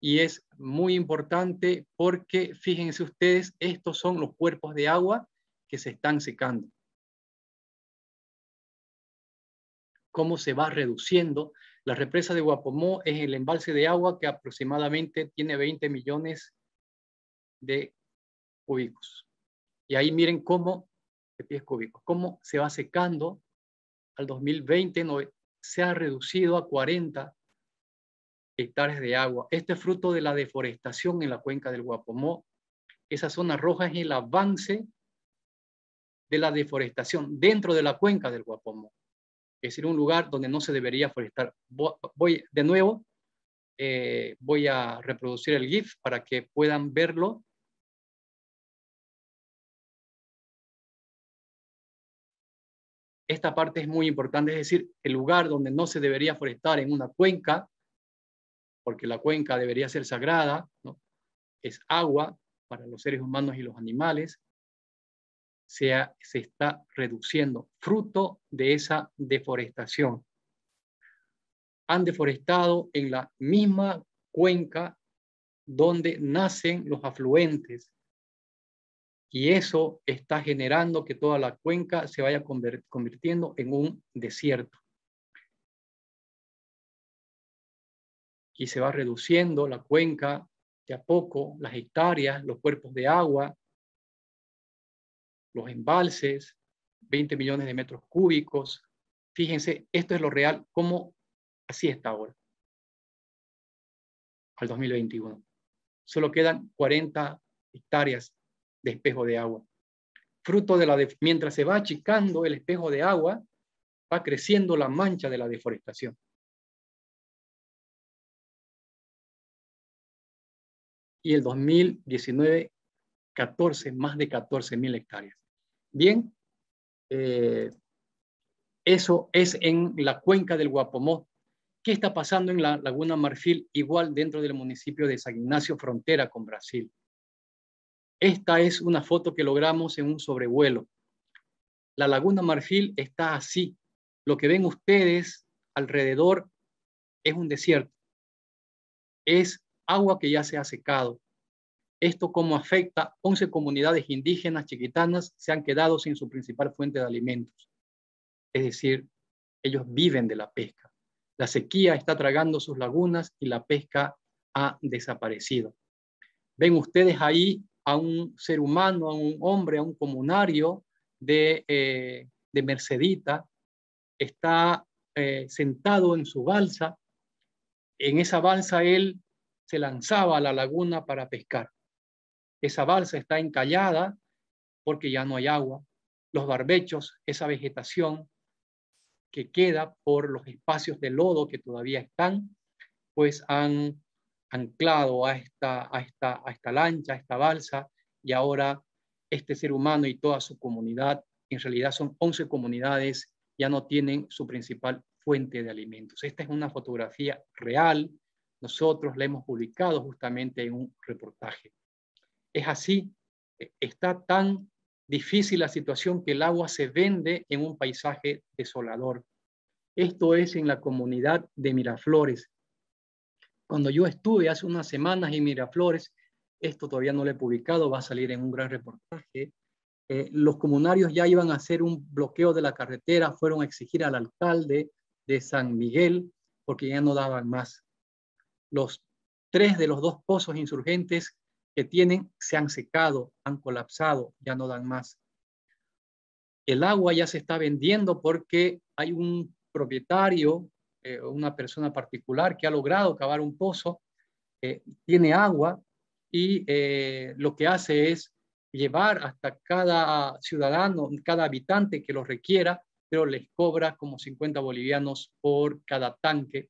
y es muy importante porque, fíjense ustedes, estos son los cuerpos de agua que se están secando. Cómo se va reduciendo. La represa de Guapomó es el embalse de agua que aproximadamente tiene 20 millones de cúbicos. Y ahí miren cómo, de pies cúbicos, cómo se va secando. Al 2020 se ha reducido a 40 hectáreas de agua. Este es fruto de la deforestación en la cuenca del Guapomó. Esa zona roja es el avance de la deforestación dentro de la cuenca del Guapomó. Es decir, un lugar donde no se debería forestar. Voy a reproducir el GIF para que puedan verlo. Esta parte es muy importante, es decir, el lugar donde no se debería forestar en una cuenca, porque la cuenca debería ser sagrada, ¿no? Es agua para los seres humanos y los animales. Se está reduciendo, fruto de esa deforestación. Han deforestado en la misma cuenca donde nacen los afluentes. Y eso está generando que toda la cuenca se vaya convirtiendo en un desierto. Y se va reduciendo la cuenca de a poco, las hectáreas, los cuerpos de agua, los embalses, 20 millones de metros cúbicos. Fíjense, esto es lo real, como así está ahora, al 2021. Solo quedan 40 hectáreas de espejo de agua. Fruto de la mientras se va achicando el espejo de agua, va creciendo la mancha de la deforestación. Y el 2019, 14, más de 14.000 hectáreas. Bien, eso es en la cuenca del Guapomó. ¿Qué está pasando en la Laguna Marfil? Igual dentro del municipio de San Ignacio, frontera con Brasil. Esta es una foto que logramos en un sobrevuelo. La Laguna Marfil está así. Lo que ven ustedes alrededor es un desierto. Es agua que ya se ha secado. Esto como afecta 11 comunidades indígenas chiquitanas, se han quedado sin su principal fuente de alimentos. Es decir, ellos viven de la pesca. La sequía está tragando sus lagunas y la pesca ha desaparecido. Ven ustedes ahí a un ser humano, a un hombre, a un comunario de Mercedita. Está sentado en su balsa. En esa balsa él se lanzaba a la laguna para pescar. Esa balsa está encallada porque ya no hay agua. Los barbechos, esa vegetación que queda por los espacios de lodo que todavía están, pues han anclado a esta lancha, a esta balsa, y ahora este ser humano y toda su comunidad, en realidad son 11 comunidades, ya no tienen su principal fuente de alimentos. Esta es una fotografía real, nosotros la hemos publicado justamente en un reportaje. Es así, está tan difícil la situación que el agua se vende en un paisaje desolador. Esto es en la comunidad de Miraflores. Cuando yo estuve hace unas semanas en Miraflores, esto todavía no lo he publicado, va a salir en un gran reportaje, los comunarios ya iban a hacer un bloqueo de la carretera, fueron a exigir al alcalde de San Miguel porque ya no daban más. Los 3 de los 2 pozos insurgentes que tienen se han secado, han colapsado, ya no dan más. El agua ya se está vendiendo porque hay un propietario, una persona particular que ha logrado cavar un pozo, tiene agua y lo que hace es llevar hasta cada ciudadano, cada habitante que lo requiera, pero les cobra como 50 bolivianos por cada tanque.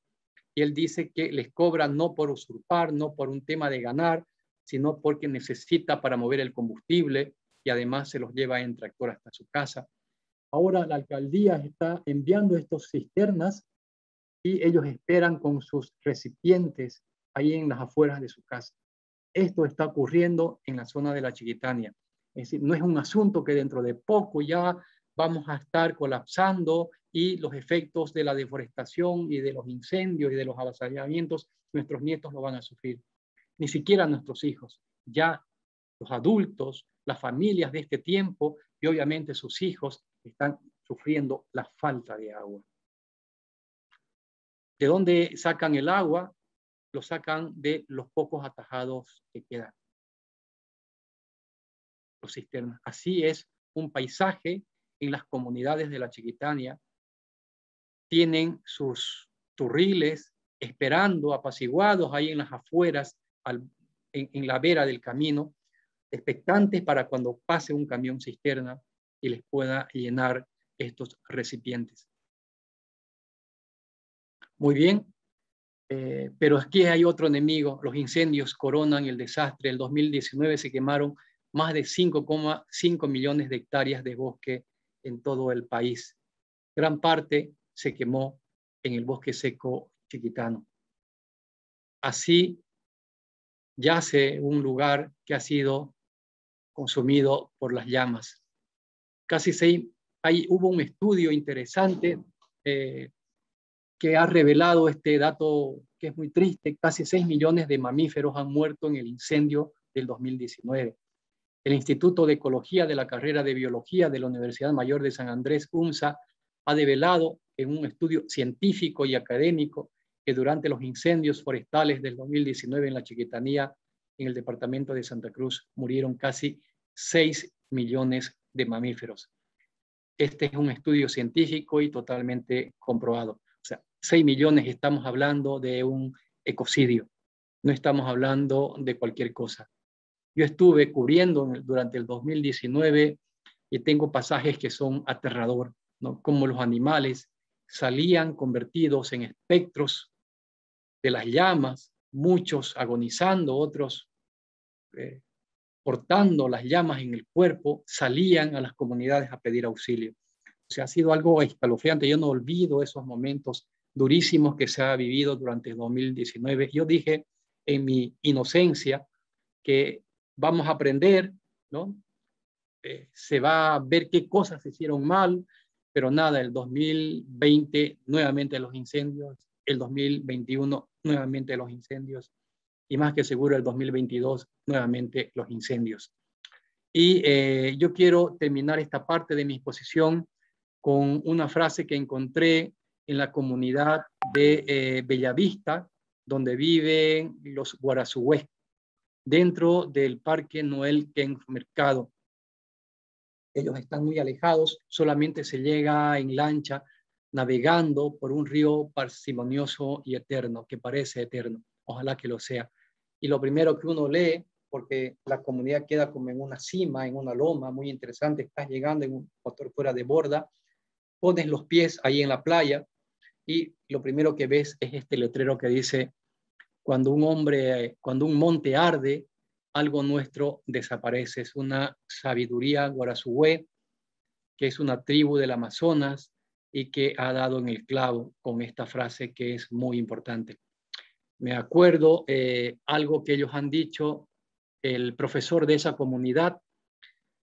Y él dice que les cobra no por usurpar, no por un tema de ganar, sino porque necesita para mover el combustible y además se los lleva en tractor hasta su casa. Ahora la alcaldía está enviando estos cisternas y ellos esperan con sus recipientes ahí en las afueras de su casa. Esto está ocurriendo en la zona de la Chiquitanía. Es decir, no es un asunto que dentro de poco ya vamos a estar colapsando y los efectos de la deforestación y de los incendios y de los avasallamientos, nuestros nietos lo van a sufrir. ni siquiera a nuestros hijos, ya los adultos, las familias de este tiempo y obviamente sus hijos están sufriendo la falta de agua. ¿De dónde sacan el agua? Lo sacan de los pocos atajados que quedan. Los cisternas. Así es un paisaje en las comunidades de la Chiquitanía. Tienen sus turriles esperando, apaciguados ahí en las afueras, en la vera del camino, expectantes para cuando pase un camión cisterna y les pueda llenar estos recipientes. Muy bien, pero aquí hay otro enemigo. Los incendios coronan el desastre. En 2019 se quemaron más de 5,5 millones de hectáreas de bosque en todo el país. Gran parte se quemó en el bosque seco chiquitano. Así yace un lugar que ha sido consumido por las llamas. Hubo un estudio interesante que ha revelado este dato que es muy triste. Casi 6 millones de mamíferos han muerto en el incendio del 2019. El Instituto de Ecología de la Carrera de Biología de la Universidad Mayor de San Andrés, UNSA, ha develado en un estudio científico y académico que durante los incendios forestales del 2019 en la Chiquitanía, en el departamento de Santa Cruz, murieron casi 6 millones de mamíferos. Este es un estudio científico y totalmente comprobado. O sea, 6 millones, estamos hablando de un ecocidio. No estamos hablando de cualquier cosa. Yo estuve cubriendo durante el 2019 y tengo pasajes que son aterradores, ¿no? Como los animales salían convertidos en espectros de las llamas, muchos agonizando, otros portando las llamas en el cuerpo, salían a las comunidades a pedir auxilio. O sea, ha sido algo escalofriante. Yo no olvido esos momentos durísimos que se ha vivido durante el 2019. Yo dije en mi inocencia que vamos a aprender, ¿no? Se va a ver qué cosas se hicieron mal, pero nada, el 2020 nuevamente los incendios, el 2021 nuevamente los incendios, y más que seguro el 2022 nuevamente los incendios. Y yo quiero terminar esta parte de mi exposición con una frase que encontré en la comunidad de Bellavista, donde viven los guarazués, dentro del Parque Noel Kenf Mercado. Ellos están muy alejados, solamente se llega en lancha, navegando por un río parsimonioso y eterno, que parece eterno, ojalá que lo sea. Y lo primero que uno lee, porque la comunidad queda como en una cima, en una loma, muy interesante, estás llegando en un motor fuera de borda, pones los pies ahí en la playa, y lo primero que ves es este letrero que dice: cuando un monte arde, algo nuestro desaparece. Es una sabiduría guarazué, que es una tribu del Amazonas y que ha dado en el clavo con esta frase que es muy importante. Me acuerdo algo que ellos han dicho. El profesor de esa comunidad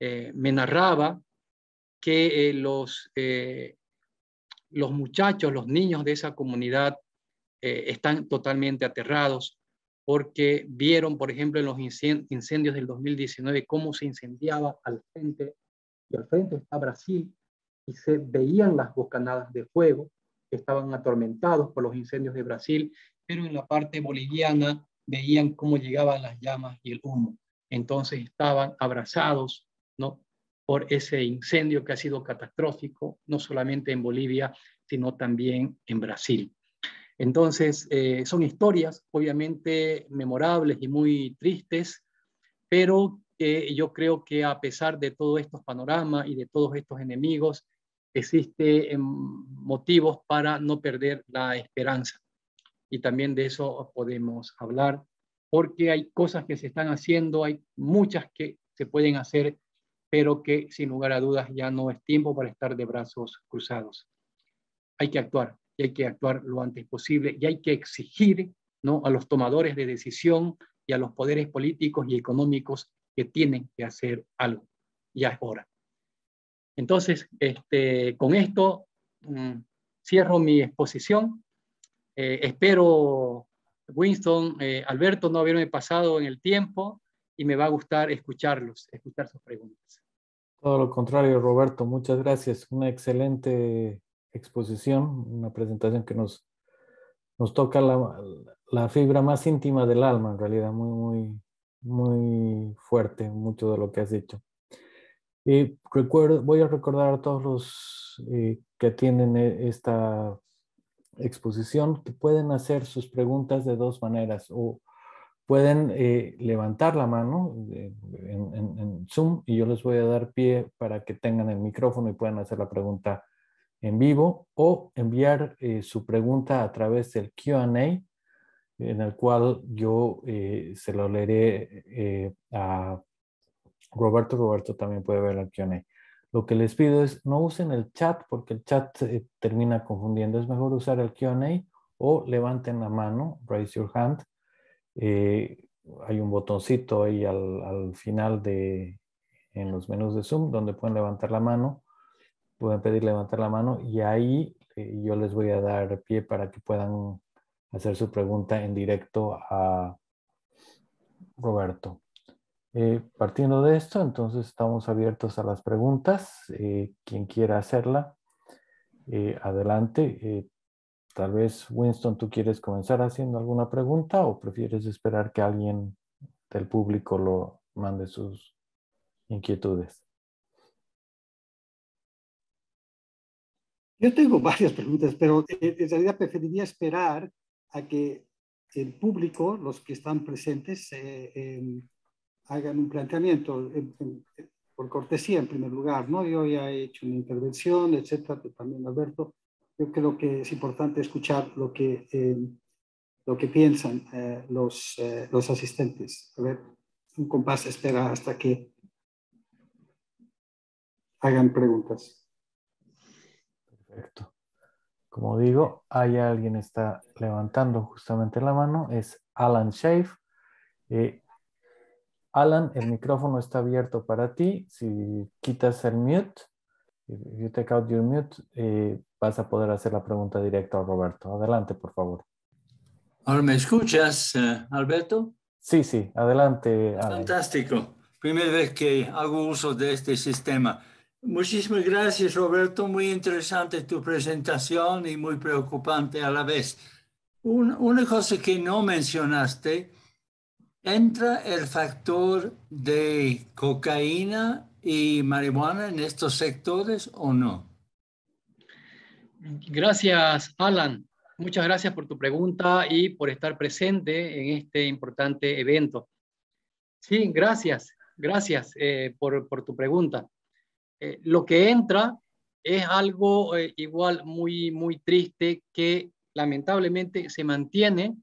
me narraba que los muchachos, los niños de esa comunidad están totalmente aterrados porque vieron, por ejemplo, en los incendios del 2019 cómo se incendiaba al frente, y al frente está Brasil, y se veían las bocanadas de fuego, estaban atormentados por los incendios de Brasil, pero en la parte boliviana veían cómo llegaban las llamas y el humo. Entonces estaban abrazados, ¿no?, por ese incendio que ha sido catastrófico, no solamente en Bolivia, sino también en Brasil. Entonces, son historias obviamente memorables y muy tristes, pero yo creo que a pesar de todos estos panoramas y de todos estos enemigos, existen motivos para no perder la esperanza. Y también de eso podemos hablar, porque hay cosas que se están haciendo, hay muchas que se pueden hacer, pero que sin lugar a dudas ya no es tiempo para estar de brazos cruzados. Hay que actuar. Y hay que actuar lo antes posible y hay que exigir, ¿no?, a los tomadores de decisión y a los poderes políticos y económicos que tienen que hacer algo. Ya es hora. Entonces, con esto cierro mi exposición. Espero Winston, Alberto no habían pasado en el tiempo y me va a gustar escucharlos, escuchar sus preguntas. Todo lo contrario, Roberto, muchas gracias. Una excelente exposición, una presentación que nos toca la fibra más íntima del alma, en realidad, muy fuerte, mucho de lo que has dicho. Y voy a recordar a todos los que atienden esta exposición que pueden hacer sus preguntas de dos maneras, o pueden levantar la mano en Zoom y yo les voy a dar pie para que tengan el micrófono y puedan hacer la pregunta en vivo, o enviar su pregunta a través del Q&A, en el cual yo se lo leeré a Roberto. Roberto también puede ver el Q&A. Lo que les pido es no usen el chat, porque el chat termina confundiendo. Es mejor usar el Q&A o levanten la mano, raise your hand. Hay un botoncito ahí al final en los menús de Zoom donde pueden levantar la mano, pueden pedir levantar la mano, y ahí yo les voy a dar pie para que puedan hacer su pregunta en directo a Roberto. Partiendo de esto, entonces estamos abiertos a las preguntas. Quien quiera hacerla, adelante. Tal vez, Winston, ¿tú quieres comenzar haciendo alguna pregunta o prefieres esperar que alguien del público lo mande sus inquietudes? Yo tengo varias preguntas, pero en realidad preferiría esperar a que el público, los que están presentes, hagan un planteamiento, por cortesía en primer lugar, ¿no? Yo ya he hecho una intervención, etcétera, también Alberto. Yo creo que es importante escuchar lo que piensan los asistentes. A ver, un compás espera hasta que hagan preguntas. Perfecto. Como digo, hay alguien está levantando justamente la mano, es Alan Schaif. Alan, el micrófono está abierto para ti. Si quitas el mute, if you take out your mute, vas a poder hacer la pregunta directa a Roberto. Adelante, por favor. Ahora, ¿me escuchas, Alberto? Sí, sí, adelante, Alan. Fantástico. Primera vez que hago uso de este sistema. Muchísimas gracias, Roberto. Muy interesante tu presentación y muy preocupante a la vez. Una cosa que no mencionaste, ¿entra el factor de cocaína y marihuana en estos sectores o no? Gracias, Alan. Muchas gracias por tu pregunta y por estar presente en este importante evento. Sí, gracias por tu pregunta. Lo que entra es algo igual muy triste, que lamentablemente se mantiene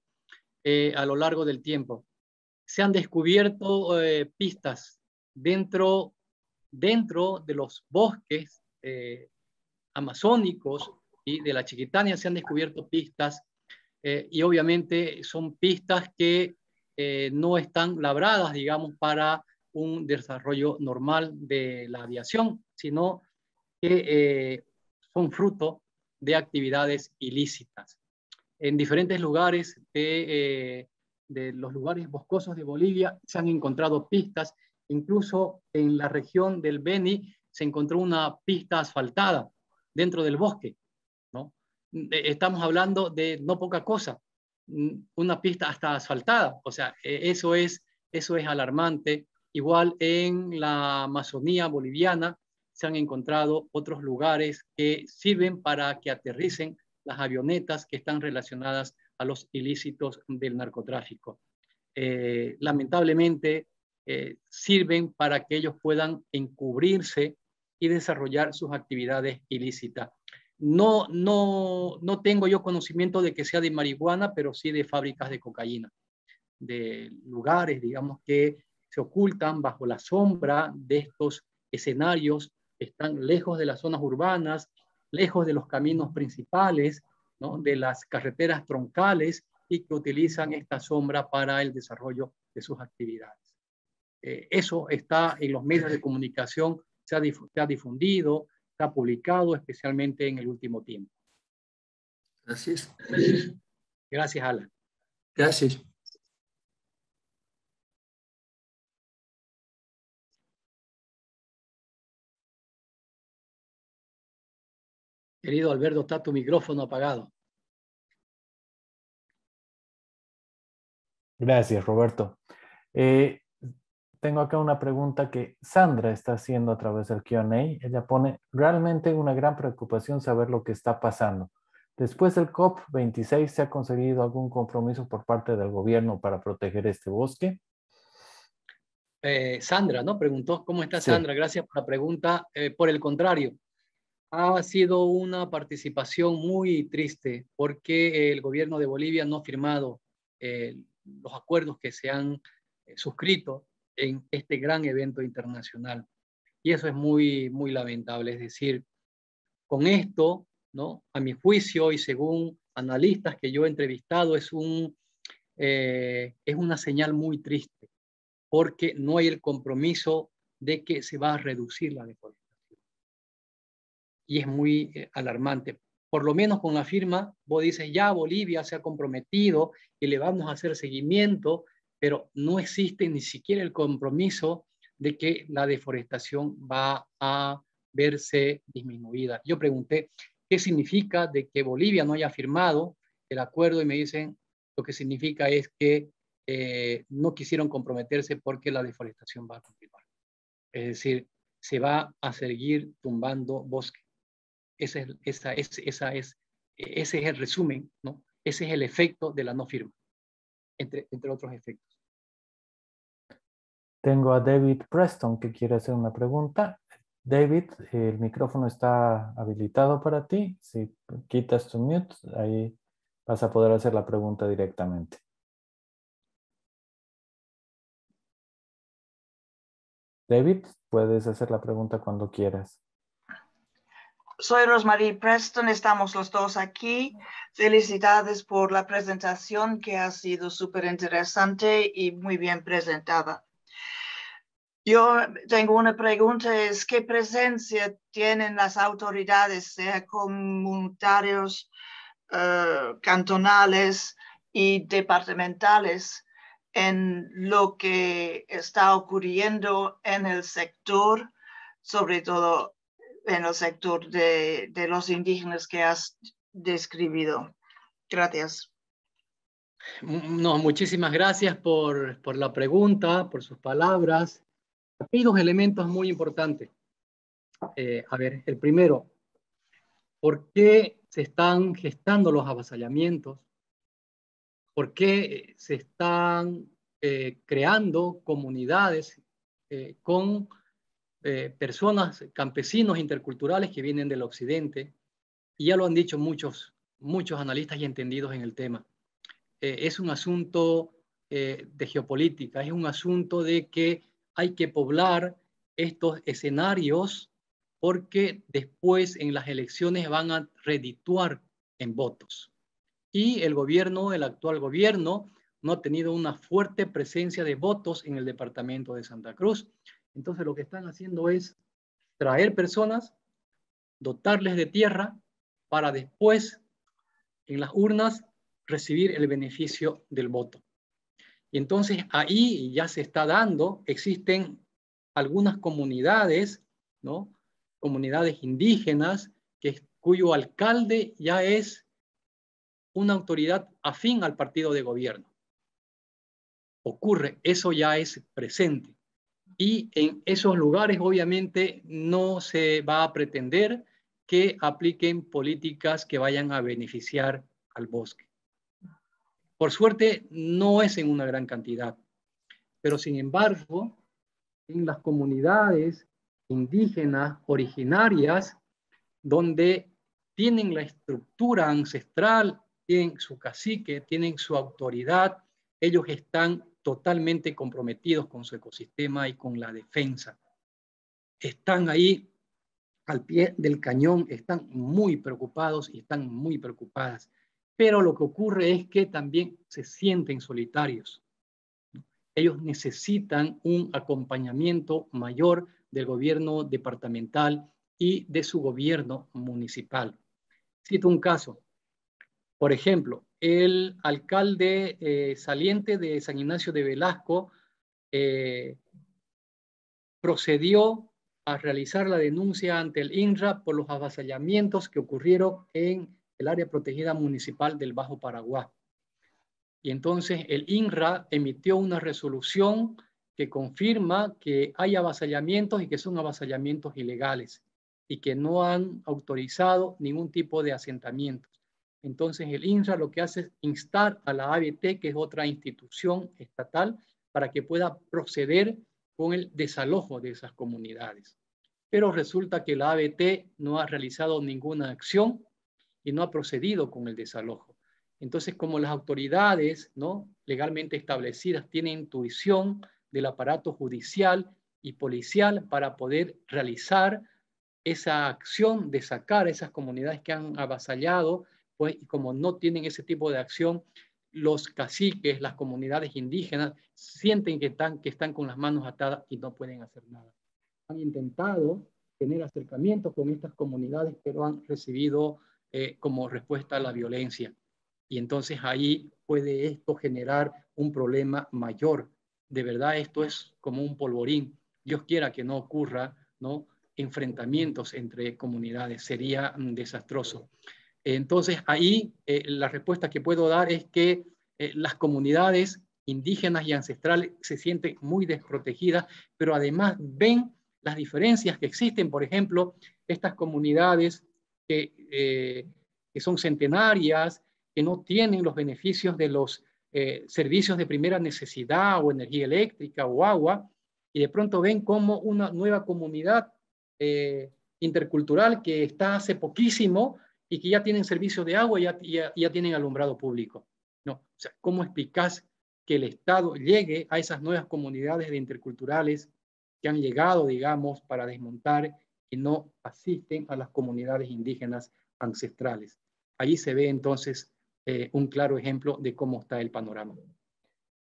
a lo largo del tiempo. Se han descubierto pistas dentro de los bosques amazónicos y de la Chiquitanía. Se han descubierto pistas y obviamente son pistas que no están labradas, digamos, para un desarrollo normal de la aviación, sino que son fruto de actividades ilícitas. En diferentes lugares de los lugares boscosos de Bolivia se han encontrado pistas. Incluso en la región del Beni se encontró una pista asfaltada dentro del bosque, ¿no? Estamos hablando de no poca cosa, una pista hasta asfaltada. O sea, eso es alarmante. Igual en la Amazonía boliviana se han encontrado otros lugares que sirven para que aterricen las avionetas que están relacionadas a los ilícitos del narcotráfico. Lamentablemente sirven para que ellos puedan encubrirse y desarrollar sus actividades ilícitas. No tengo yo conocimiento de que sea de marihuana, pero sí de fábricas de cocaína, de lugares, digamos, que se ocultan bajo la sombra de estos escenarios, están lejos de las zonas urbanas, lejos de los caminos principales, ¿no? De las carreteras troncales, y que utilizan esta sombra para el desarrollo de sus actividades. Eso está en los medios de comunicación, se ha difundido, se ha publicado, especialmente en el último tiempo. Gracias. Gracias, Alan. Gracias. Querido Alberto, está tu micrófono apagado. Gracias, Roberto. Tengo acá una pregunta que Sandra está haciendo a través del Q&A. Ella pone, realmente una gran preocupación saber lo que está pasando. Después del COP26, ¿se ha conseguido algún compromiso por parte del gobierno para proteger este bosque? Sandra, ¿no? Preguntó, ¿cómo está Sandra? Sí. Gracias por la pregunta. Por el contrario, ha sido una participación muy triste porque el gobierno de Bolivia no ha firmado los acuerdos que se han suscrito en este gran evento internacional. Y eso es muy, muy lamentable. Es decir, con esto, ¿no? A mi juicio y según analistas que yo he entrevistado, es una señal muy triste porque no hay el compromiso de que se va a reducir la deforestación. Y es muy alarmante. Por lo menos con la firma, vos dices, ya Bolivia se ha comprometido y le vamos a hacer seguimiento, pero no existe ni siquiera el compromiso de que la deforestación va a verse disminuida. Yo pregunté, ¿qué significa de que Bolivia no haya firmado el acuerdo? Y me dicen, lo que significa es que no quisieron comprometerse porque la deforestación va a continuar. Es decir, se va a seguir tumbando bosque. Ese es el resumen, ¿no? Ese es el efecto de la no firma, entre otros efectos. Tengo a David Preston que quiere hacer una pregunta. David, el micrófono está habilitado para ti. Si quitas tu mute, ahí vas a poder hacer la pregunta directamente. David, puedes hacer la pregunta cuando quieras. Soy Rosemary Preston, estamos los dos aquí. Felicidades por la presentación que ha sido súper interesante y muy bien presentada. Yo tengo una pregunta, es ¿qué presencia tienen las autoridades, sea comunitarios, cantonales y departamentales en lo que está ocurriendo en el sector, sobre todo en el sector de los indígenas que has describido? Gracias. No, muchísimas gracias por la pregunta, por sus palabras. Hay dos elementos muy importantes. El primero, ¿por qué se están gestando los avasallamientos? ¿Por qué se están creando comunidades con personas, campesinos interculturales que vienen del occidente? Y ya lo han dicho muchos analistas y entendidos en el tema. Es un asunto de geopolítica, es un asunto de que hay que poblar estos escenarios porque después en las elecciones van a redituar en votos. Y el gobierno, el actual gobierno, no ha tenido una fuerte presencia de votos en el departamento de Santa Cruz. Entonces lo que están haciendo es traer personas, dotarles de tierra para después en las urnas recibir el beneficio del voto. Y entonces ahí ya se está dando, existen algunas comunidades, ¿no? Comunidades indígenas cuyo alcalde ya es una autoridad afín al partido de gobierno. Ocurre, eso ya es presente. Y en esos lugares, obviamente, no se va a pretender que apliquen políticas que vayan a beneficiar al bosque. Por suerte, no es en una gran cantidad. Pero, sin embargo, en las comunidades indígenas originarias, donde tienen la estructura ancestral, tienen su cacique, tienen su autoridad, ellos están totalmente comprometidos con su ecosistema y con la defensa. Están ahí al pie del cañón, están muy preocupados y están muy preocupadas. Pero lo que ocurre es que también se sienten solitarios. Ellos necesitan un acompañamiento mayor del gobierno departamental y de su gobierno municipal. Cito un caso. Por ejemplo, el alcalde saliente de San Ignacio de Velasco procedió a realizar la denuncia ante el INRA por los avasallamientos que ocurrieron en el área protegida municipal del Bajo Paraguay. Y entonces el INRA emitió una resolución que confirma que hay avasallamientos y que son avasallamientos ilegales y que no han autorizado ningún tipo de asentamientos. Entonces el INRA lo que hace es instar a la ABT, que es otra institución estatal, para que pueda proceder con el desalojo de esas comunidades. Pero resulta que la ABT no ha realizado ninguna acción y no ha procedido con el desalojo. Entonces, como las autoridades, ¿no?, legalmente establecidas tienen intuición del aparato judicial y policial para poder realizar esa acción de sacar a esas comunidades que han avasallado, pues, y como no tienen ese tipo de acción, los caciques, las comunidades indígenas, sienten que están con las manos atadas y no pueden hacer nada. Han intentado tener acercamientos con estas comunidades, pero han recibido como respuesta a la violencia. Y entonces ahí puede esto generar un problema mayor. De verdad, esto es como un polvorín. Dios quiera que no ocurra, ¿no?, enfrentamientos entre comunidades. Sería desastroso. Entonces ahí la respuesta que puedo dar es que las comunidades indígenas y ancestrales se sienten muy desprotegidas, pero además ven las diferencias que existen. Por ejemplo, estas comunidades que son centenarias, que no tienen los beneficios de los servicios de primera necesidad o energía eléctrica o agua, y de pronto ven como una nueva comunidad intercultural que está hace poquísimo y que ya tienen servicios de agua y ya tienen alumbrado público. No, o sea, ¿cómo explicas que el Estado llegue a esas nuevas comunidades de interculturales que han llegado, digamos, para desmontar y no asisten a las comunidades indígenas ancestrales? Ahí se ve entonces un claro ejemplo de cómo está el panorama.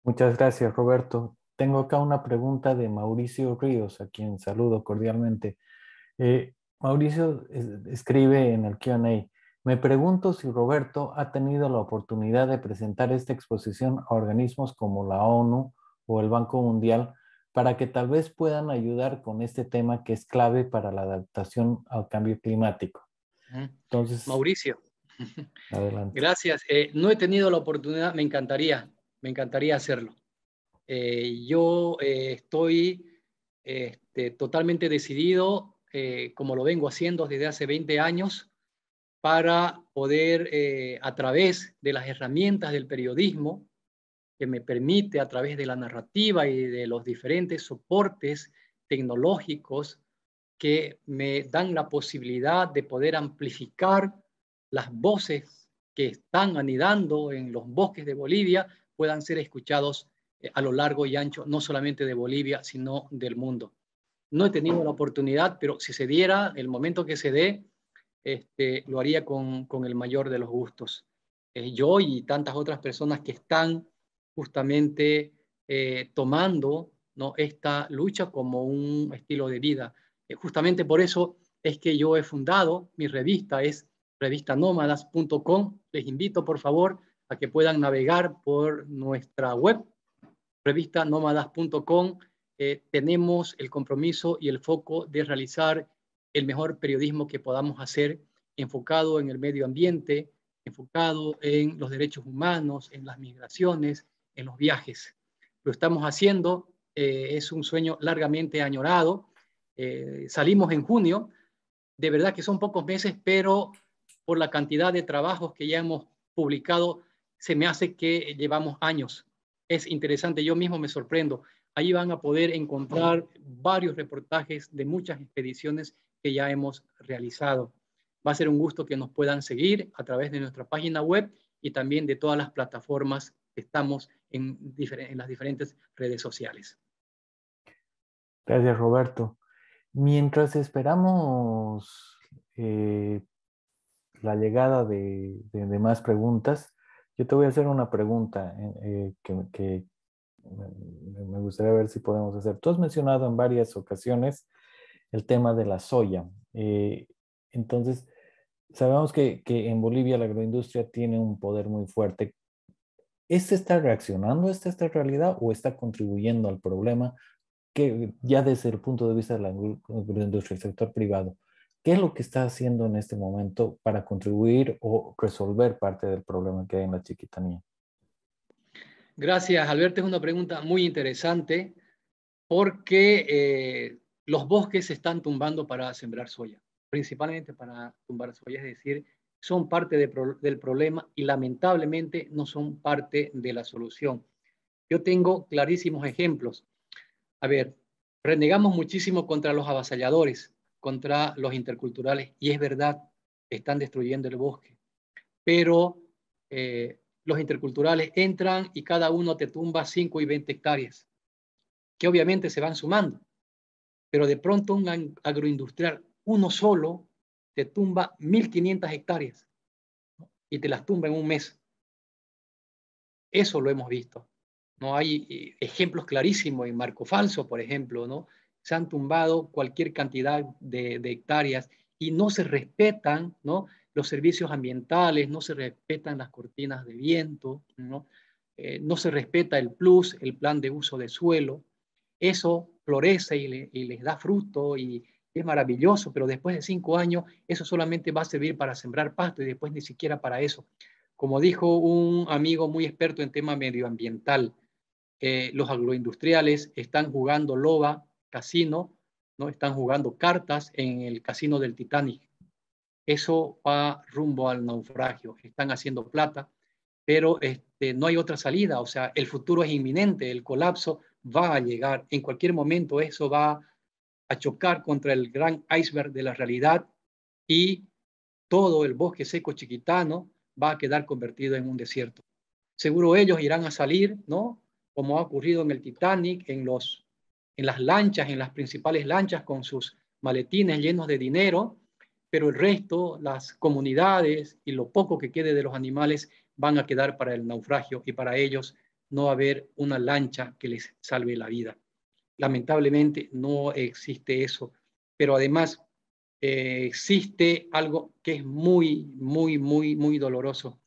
Muchas gracias, Roberto. Tengo acá una pregunta de Mauricio Ríos, a quien saludo cordialmente. Mauricio escribe en el Q&A: me pregunto si Roberto ha tenido la oportunidad de presentar esta exposición a organismos como la ONU o el Banco Mundial para que tal vez puedan ayudar con este tema que es clave para la adaptación al cambio climático. Entonces, Mauricio, adelante. Gracias. No he tenido la oportunidad, me encantaría hacerlo. Yo estoy totalmente decidido, como lo vengo haciendo desde hace 20 años, para poder, a través de las herramientas del periodismo, que me permite a través de la narrativa y de los diferentes soportes tecnológicos que me dan la posibilidad de poder amplificar las voces que están anidando en los bosques de Bolivia, puedan ser escuchados a lo largo y ancho, no solamente de Bolivia, sino del mundo. No he tenido la oportunidad, pero si se diera, el momento que se dé, lo haría con el mayor de los gustos. Yo y tantas otras personas que están justamente tomando, ¿no?, esta lucha como un estilo de vida. Justamente por eso es que yo he fundado mi revista, es revistanómadas.com. Les invito, por favor, a que puedan navegar por nuestra web, revistanómadas.com. Tenemos el compromiso y el foco de realizar el mejor periodismo que podamos hacer, enfocado en el medio ambiente, enfocado en los derechos humanos, en las migraciones, en los viajes. Lo estamos haciendo, es un sueño largamente añorado. Salimos en junio, de verdad que son pocos meses, pero por la cantidad de trabajos que ya hemos publicado, se me hace que llevamos años. Es interesante, yo mismo me sorprendo. Ahí van a poder encontrar varios reportajes de muchas expediciones que ya hemos realizado. Va a ser un gusto que nos puedan seguir a través de nuestra página web y también de todas las plataformas que estamos en las diferentes redes sociales. Gracias, Roberto. Mientras esperamos la llegada de más preguntas, yo te voy a hacer una pregunta que me gustaría ver si podemos hacer. Tú has mencionado en varias ocasiones el tema de la soya. Entonces, sabemos que en Bolivia la agroindustria tiene un poder muy fuerte. ¿Este está reaccionando a esta realidad o está contribuyendo al problema que ya desde el punto de vista de la agroindustria, el sector privado? ¿Qué es lo que está haciendo en este momento para contribuir o resolver parte del problema que hay en la Chiquitanía? Gracias, Alberto. Es una pregunta muy interesante porque los bosques se están tumbando para sembrar soya, principalmente para tumbar soya, es decir, son parte del problema y lamentablemente no son parte de la solución. Yo tengo clarísimos ejemplos. A ver, renegamos muchísimo contra los avasalladores, contra los interculturales, y es verdad, están destruyendo el bosque, pero los interculturales entran y cada uno te tumba 5 y 20 hectáreas, que obviamente se van sumando, pero de pronto un agroindustrial, uno solo, te tumba 1.500 hectáreas, ¿no? Y te las tumba en un mes. Eso lo hemos visto. No hay ejemplos clarísimos en Marco Falso, por ejemplo, ¿no? Se han tumbado cualquier cantidad de hectáreas y no se respetan, ¿no?, los servicios ambientales, no se respetan las cortinas de viento, ¿no? No se respeta el PLUS, el plan de uso de suelo. Eso florece y les da fruto y es maravilloso, pero después de 5 años eso solamente va a servir para sembrar pasto y después ni siquiera para eso. Como dijo un amigo muy experto en tema medioambiental, los agroindustriales están jugando loba, casino, ¿no? Están jugando cartas en el casino del Titanic. Eso va rumbo al naufragio. Están haciendo plata, pero no hay otra salida. O sea, el futuro es inminente, el colapso va a llegar. En cualquier momento eso va a chocar contra el gran iceberg de la realidad y todo el bosque seco chiquitano va a quedar convertido en un desierto. Seguro ellos irán a salir, ¿no?, como ha ocurrido en el Titanic, en las lanchas, en las principales lanchas con sus maletines llenos de dinero, pero el resto, las comunidades y lo poco que quede de los animales van a quedar para el naufragio y para ellos no va a haber una lancha que les salve la vida. Lamentablemente no existe eso, pero además existe algo que es muy doloroso.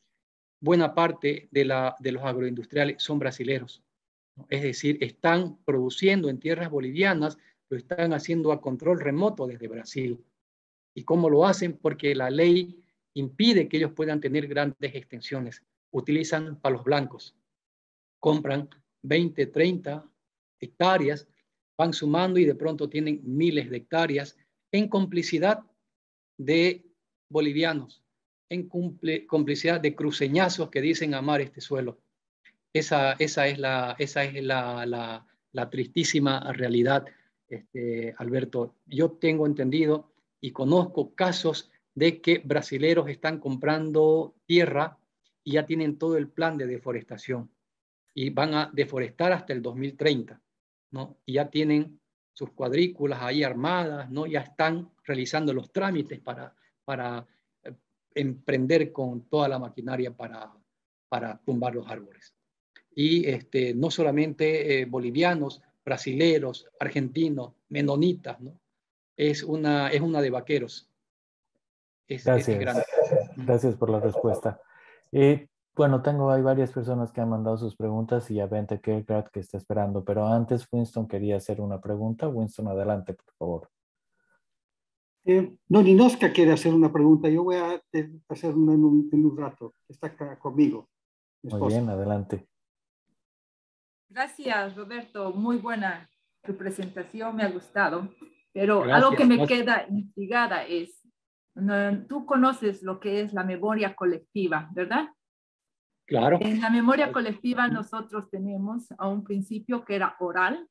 Buena parte de los agroindustriales son brasileros, ¿no? Es decir, están produciendo en tierras bolivianas, lo están haciendo a control remoto desde Brasil. ¿Y cómo lo hacen? Porque la ley impide que ellos puedan tener grandes extensiones. Utilizan palos blancos, compran 20, 30 hectáreas, van sumando y de pronto tienen miles de hectáreas en complicidad de bolivianos, en complicidad de cruceñazos que dicen amar este suelo. Esa es la tristísima realidad, Alberto. Yo tengo entendido y conozco casos de que brasileros están comprando tierra y ya tienen todo el plan de deforestación y van a deforestar hasta el 2030. ¿No? Y ya tienen sus cuadrículas ahí armadas, ¿no? Ya están realizando los trámites para emprender con toda la maquinaria para tumbar los árboles. Y no solamente bolivianos, brasileros, argentinos, menonitas, ¿no? Es una de vaqueros. Gracias. Gracias por la respuesta. Bueno, hay varias personas que han mandado sus preguntas y a Bente Klitgaard que está esperando, pero antes Winston quería hacer una pregunta. Winston, adelante, por favor. No, Ninoska quiere hacer una pregunta. Yo voy a hacer una en un rato. Está acá conmigo. Muy bien, adelante. Gracias, Roberto. Muy buena tu presentación, me ha gustado. Pero gracias, algo que me queda intrigada es, tú conoces lo que es la memoria colectiva, ¿verdad? Claro. En la memoria colectiva nosotros tenemos a un principio que era oral,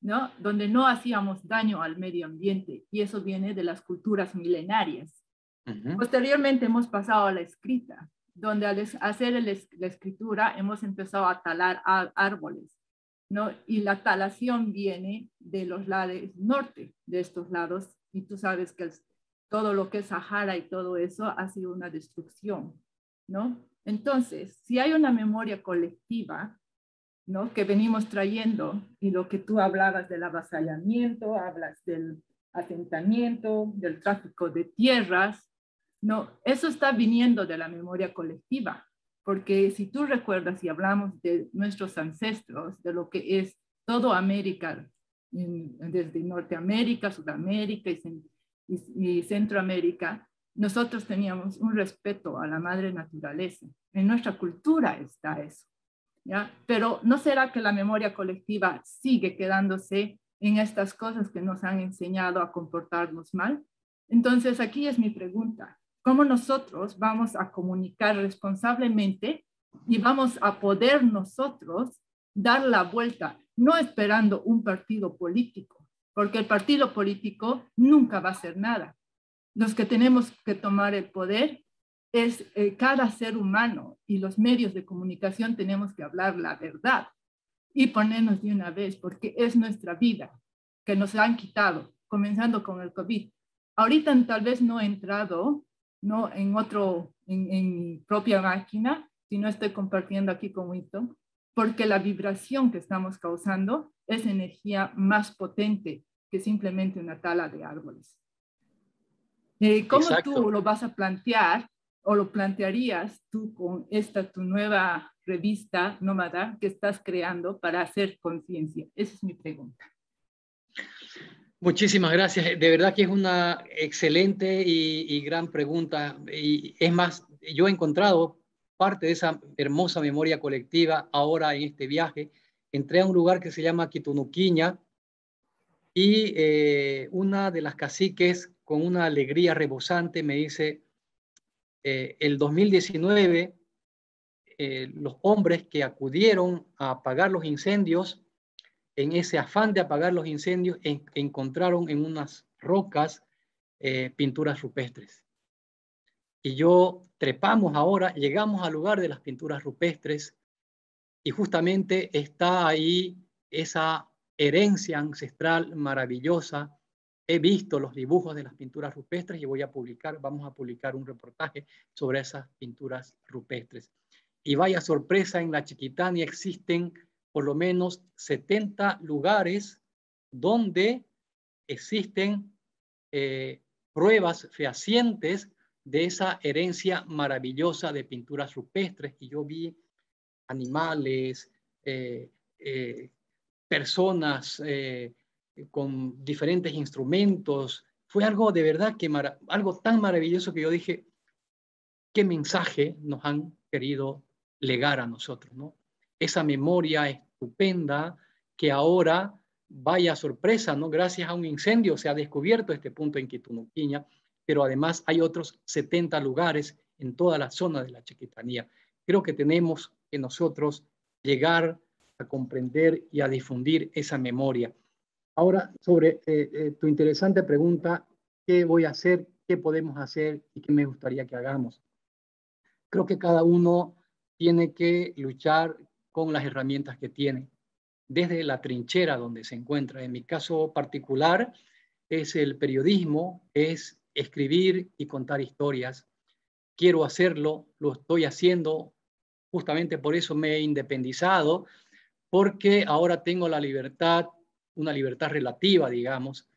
¿no?, donde no hacíamos daño al medio ambiente, y eso viene de las culturas milenarias. Uh-huh. Posteriormente hemos pasado a la escrita, donde al hacer la escritura hemos empezado a talar árboles, ¿no? Y la talación viene de los lados norte, de estos lados, y tú sabes que todo lo que es Sahara y todo eso ha sido una destrucción, ¿no? Entonces, si hay una memoria colectiva, ¿no?, que venimos trayendo, y lo que tú hablabas del avasallamiento, hablas del asentamiento, del tráfico de tierras, No, eso está viniendo de la memoria colectiva, porque si tú recuerdas y hablamos de nuestros ancestros, de lo que es todo América, desde Norteamérica, Sudamérica y Centroamérica, nosotros teníamos un respeto a la madre naturaleza. En nuestra cultura está eso, ¿ya? Pero ¿no será que la memoria colectiva sigue quedándose en estas cosas que nos han enseñado a comportarnos mal? Entonces, aquí es mi pregunta. ¿Cómo nosotros vamos a comunicar responsablemente y vamos a poder nosotros dar la vuelta, no esperando un partido político? Porque el partido político nunca va a hacer nada. Los que tenemos que tomar el poder es cada ser humano, y los medios de comunicación tenemos que hablar la verdad y ponernos de una vez, porque es nuestra vida que nos han quitado, comenzando con el COVID. Ahorita tal vez no he entrado, ¿no?, en mi propia máquina, si no estoy compartiendo aquí con Winston, porque la vibración que estamos causando es energía más potente que simplemente una tala de árboles. ¿Cómo Exacto. tú lo vas a plantear o lo plantearías tú con esta tu nueva revista nómada que estás creando para hacer conciencia? Esa es mi pregunta. Muchísimas gracias. De verdad que es una excelente y gran pregunta. Y es más, yo he encontrado parte de esa hermosa memoria colectiva ahora en este viaje. Entré a un lugar que se llama Quitunuquiña y una de las caciques con una alegría rebosante me dice, el 2019 los hombres que acudieron a apagar los incendios, en ese afán de apagar los incendios, encontraron en unas rocas pinturas rupestres. Y yo trepamos ahora, llegamos al lugar de las pinturas rupestres y justamente está ahí esa herencia ancestral maravillosa. He visto los dibujos de las pinturas rupestres y vamos a publicar un reportaje sobre esas pinturas rupestres. Y vaya sorpresa, en la Chiquitanía existen por lo menos 70 lugares donde existen pruebas fehacientes de esa herencia maravillosa de pinturas rupestres. Y yo vi animales, personas con diferentes instrumentos. Fue algo de verdad, algo tan maravilloso que yo dije, ¿qué mensaje nos han querido legar a nosotros, no? Esa memoria estupenda que ahora, vaya sorpresa, ¿no?, gracias a un incendio se ha descubierto este punto en Quitunuquiña, pero además hay otros 70 lugares en toda la zona de la Chiquitanía. Creo que tenemos que nosotros llegar a comprender y a difundir esa memoria. Ahora, sobre tu interesante pregunta, ¿qué voy a hacer? ¿Qué podemos hacer? ¿Y qué me gustaría que hagamos? Creo que cada uno tiene que luchar con las herramientas que tiene, desde la trinchera donde se encuentra. En mi caso particular es el periodismo, es escribir y contar historias. Quiero hacerlo, lo estoy haciendo, justamente por eso me he independizado, porque ahora tengo la libertad, una libertad relativa, digamos,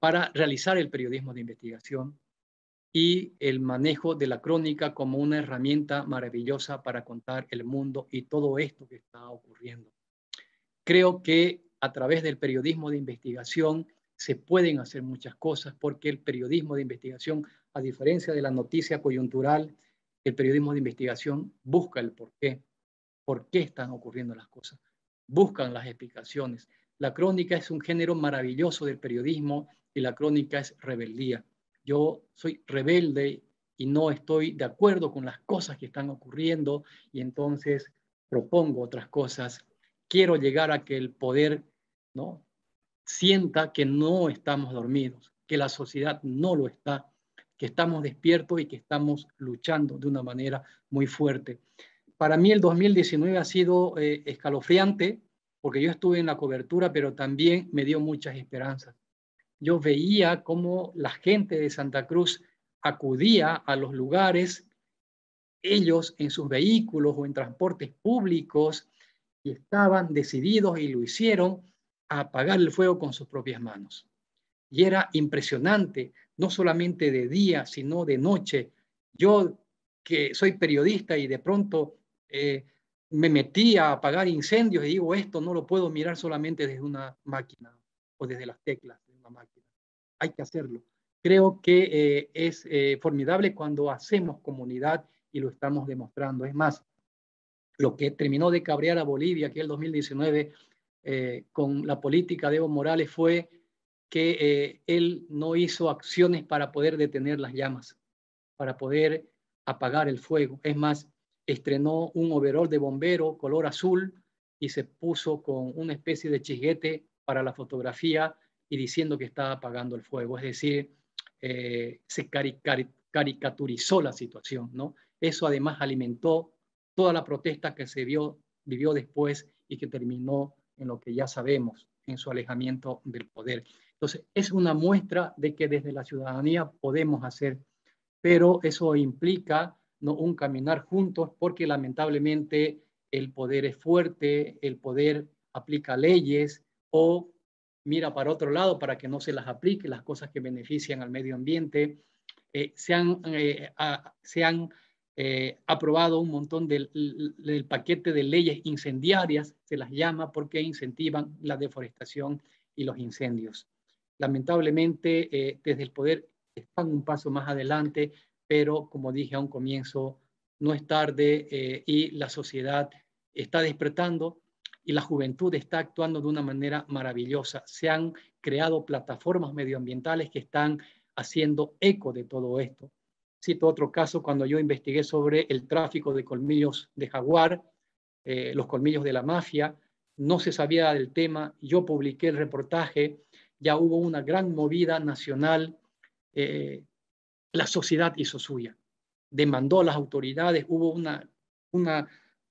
para realizar el periodismo de investigación y el manejo de la crónica como una herramienta maravillosa para contar el mundo y todo esto que está ocurriendo. Creo que a través del periodismo de investigación se pueden hacer muchas cosas, porque el periodismo de investigación, a diferencia de la noticia coyuntural, el periodismo de investigación busca el porqué. ¿Por qué están ocurriendo las cosas? Buscan las explicaciones. La crónica es un género maravilloso del periodismo y la crónica es rebeldía. Yo soy rebelde y no estoy de acuerdo con las cosas que están ocurriendo y entonces propongo otras cosas. Quiero llegar a que el poder, ¿no?, sienta que no estamos dormidos, que la sociedad no lo está, que estamos despiertos y que estamos luchando de una manera muy fuerte. Para mí el 2019 ha sido escalofriante, porque yo estuve en la cobertura, pero también me dio muchas esperanzas. Yo veía cómo la gente de Santa Cruz acudía a los lugares, ellos en sus vehículos o en transportes públicos, y estaban decididos, y lo hicieron, a apagar el fuego con sus propias manos. y era impresionante, no solamente de día, sino de noche. Yo, que soy periodista y de pronto me metí a apagar incendios y digo, esto no lo puedo mirar solamente desde una máquina o desde las teclas de una máquina. Hay que hacerlo. Creo que es formidable cuando hacemos comunidad y lo estamos demostrando. Es más, lo que terminó de cabrear a Bolivia, que el 2019 con la política de Evo Morales, fue que él no hizo acciones para poder detener las llamas, para poder apagar el fuego. Es más, estrenó un overol de bombero color azul y se puso con una especie de chisguete para la fotografía y diciendo que estaba apagando el fuego. Es decir, se caricaturizó la situación, ¿no? Eso además alimentó toda la protesta que se vivió después y que terminó en lo que ya sabemos, en su alejamiento del poder. Entonces, es una muestra de que desde la ciudadanía podemos hacer, pero eso implica ¿no? un caminar juntos, porque lamentablemente el poder es fuerte, el poder aplica leyes o mira para otro lado para que no se las aplique, las cosas que benefician al medio ambiente. Se han aprobado un montón del paquete de leyes incendiarias, se las llama, porque incentivan la deforestación y los incendios. Lamentablemente, desde el poder están un paso más adelante, pero como dije a un comienzo, no es tarde y la sociedad está despertando y la juventud está actuando de una manera maravillosa. Se han creado plataformas medioambientales que están haciendo eco de todo esto. Cito otro caso, cuando yo investigué sobre el tráfico de colmillos de jaguar, los colmillos de la mafia, no se sabía del tema, yo publiqué el reportaje, ya hubo una gran movida nacional, la sociedad hizo suya, demandó a las autoridades, hubo una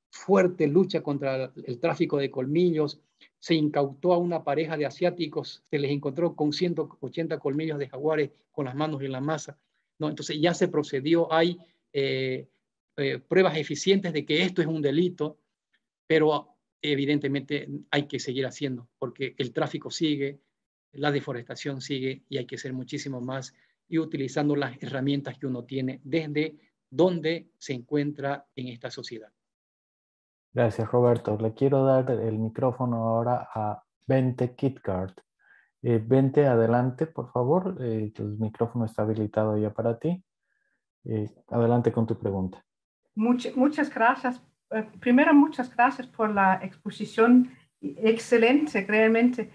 fuerte lucha contra el tráfico de colmillos, se incautó a una pareja de asiáticos, se les encontró con 180 colmillos de jaguares con las manos en la masa. No, entonces ya se procedió, hay pruebas eficientes de que esto es un delito, pero evidentemente hay que seguir haciendo, porque el tráfico sigue, la deforestación sigue y hay que hacer muchísimo más y utilizando las herramientas que uno tiene desde donde se encuentra en esta sociedad. Gracias, Roberto. Le quiero dar el micrófono ahora a Bente Klitgaard. Bente, adelante, por favor. Tu micrófono está habilitado ya para ti. Adelante con tu pregunta. Muchas gracias. Primero, muchas gracias por la exposición. Excelente, realmente.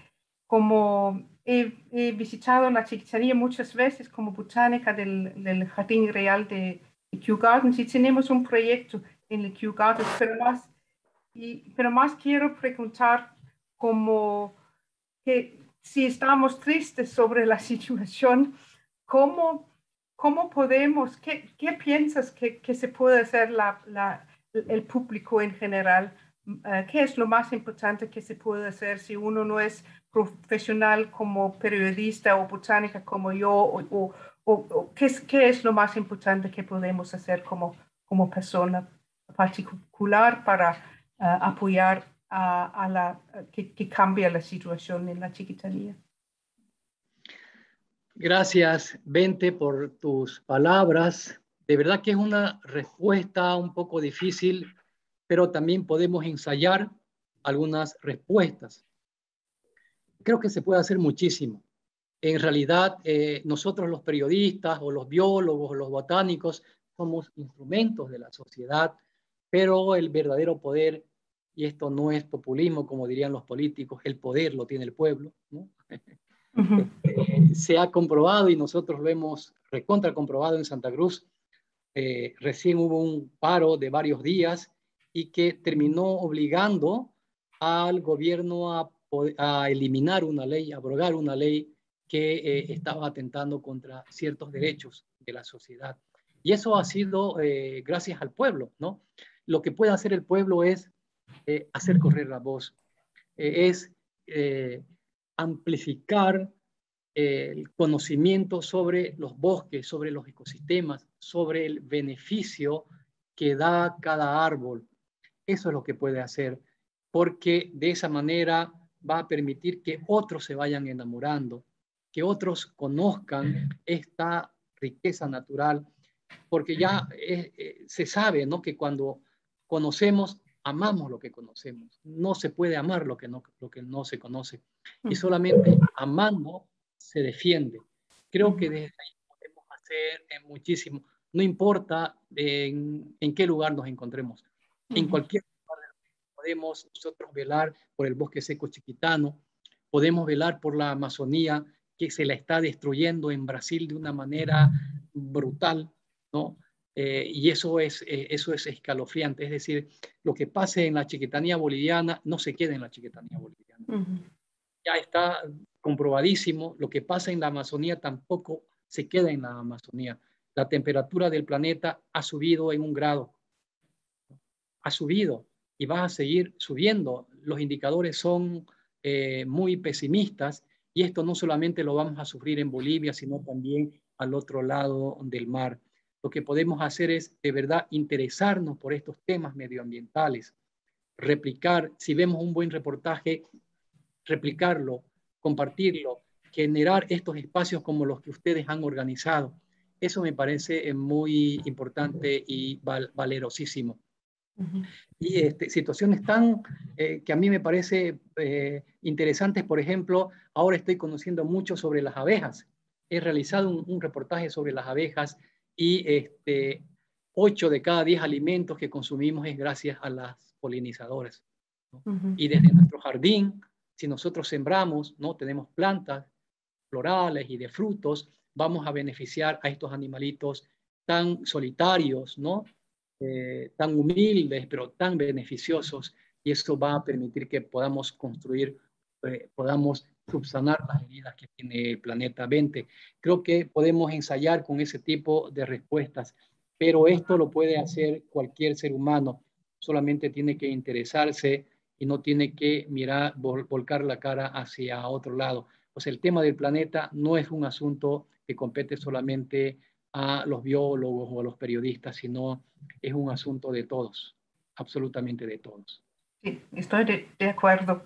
Como he visitado la Chiquitanía muchas veces como botánica del Jardín Real de Kew Gardens y tenemos un proyecto en el Kew Gardens, pero más quiero preguntar como que si estamos tristes sobre la situación, ¿cómo podemos, qué piensas que se puede hacer el público en general? ¿Qué es lo más importante que se puede hacer si uno no es profesional como periodista o botánica como yo? O ¿qué es lo más importante que podemos hacer como persona particular para apoyar que cambia la situación en la Chiquitanía? Gracias, Bente, por tus palabras. De verdad que es una respuesta un poco difícil, pero también podemos ensayar algunas respuestas. Creo que se puede hacer muchísimo. En realidad, nosotros los periodistas o los biólogos o los botánicos somos instrumentos de la sociedad, pero el verdadero poder, y esto no es populismo, como dirían los políticos, el poder lo tiene el pueblo, ¿no? Uh-huh. Se ha comprobado y nosotros lo hemos recontra comprobado en Santa Cruz. Recién hubo un paro de varios días y que terminó obligando al gobierno a eliminar una ley, a abrogar una ley que estaba atentando contra ciertos derechos de la sociedad. Y eso ha sido gracias al pueblo, ¿no? Lo que puede hacer el pueblo es hacer correr la voz, es amplificar el conocimiento sobre los bosques, sobre los ecosistemas, sobre el beneficio que da cada árbol. Eso es lo que puede hacer, porque de esa manera va a permitir que otros se vayan enamorando, que otros conozcan esta riqueza natural, porque ya se sabe, ¿no?, que cuando conocemos, amamos lo que conocemos. No se puede amar lo que no se conoce. Y solamente amando se defiende. Creo que desde ahí podemos hacer muchísimo. No importa en qué lugar nos encontremos. En cualquier lugar podemos nosotros velar por el bosque seco chiquitano, podemos velar por la Amazonía, que se la está destruyendo en Brasil de una manera brutal, ¿no? Y eso es escalofriante. Es decir, lo que pase en la Chiquitanía boliviana no se queda en la Chiquitanía boliviana. Ya está comprobadísimo, lo que pasa en la Amazonía tampoco se queda en la Amazonía. La temperatura del planeta ha subido en 1 grado. Ha subido y va a seguir subiendo. Los indicadores son muy pesimistas, y esto no solamente lo vamos a sufrir en Bolivia, sino también al otro lado del mar. Lo que podemos hacer es de verdad interesarnos por estos temas medioambientales, replicar, si vemos un buen reportaje, replicarlo, compartirlo, generar estos espacios como los que ustedes han organizado. Eso me parece muy importante y valerosísimo. Y situaciones tan que a mí me parece interesantes. Por ejemplo, ahora estoy conociendo mucho sobre las abejas. He realizado un reportaje sobre las abejas, y 8 de cada 10 alimentos que consumimos es gracias a las polinizadoras, ¿no? Y desde nuestro jardín, si nosotros sembramos, ¿no?, tenemos plantas florales y de frutos, vamos a beneficiar a estos animalitos tan solitarios, ¿no?, tan humildes, pero tan beneficiosos, y eso va a permitir que podamos construir, podamos subsanar las heridas que tiene el planeta. 20. Creo que podemos ensayar con ese tipo de respuestas, pero esto lo puede hacer cualquier ser humano, solamente tiene que interesarse y no tiene que mirar, volcar la cara hacia otro lado. Pues el tema del planeta no es un asunto que compete solamente a los biólogos o a los periodistas, sino es un asunto de todos, absolutamente de todos. Sí, estoy de acuerdo,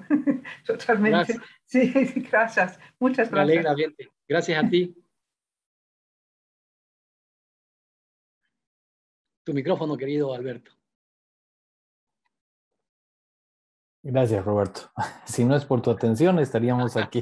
totalmente. Gracias. Sí, gracias, muchas gracias. Me alegra, Bente. Gracias a ti. Tu micrófono, querido Alberto. Gracias, Roberto. Si no es por tu atención, estaríamos aquí.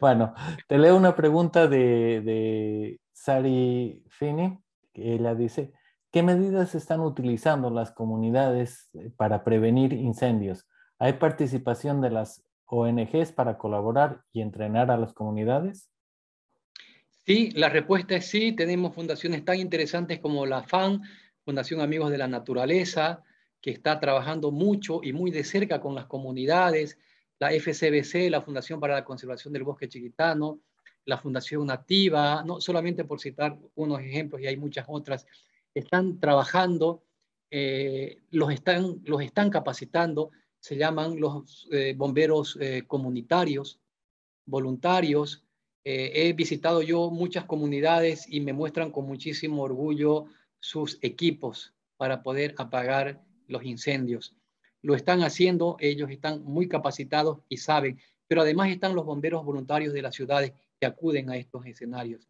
Bueno, te leo una pregunta de Sari Fini. Ella dice: ¿qué medidas están utilizando las comunidades para prevenir incendios? ¿Hay participación de las ONGs para colaborar y entrenar a las comunidades? Sí, la respuesta es sí. Tenemos fundaciones tan interesantes como la FAN, Fundación Amigos de la Naturaleza, que está trabajando mucho y muy de cerca con las comunidades, la FCBC, la Fundación para la Conservación del Bosque Chiquitano, la Fundación Nativa, no solamente por citar unos ejemplos, y hay muchas otras. Están trabajando, los están capacitando, se llaman los bomberos comunitarios, voluntarios. He visitado yo muchas comunidades y me muestran con muchísimo orgullo sus equipos para poder apagar los incendios. Lo están haciendo, ellos están muy capacitados y saben, pero además están los bomberos voluntarios de las ciudades que acuden a estos escenarios.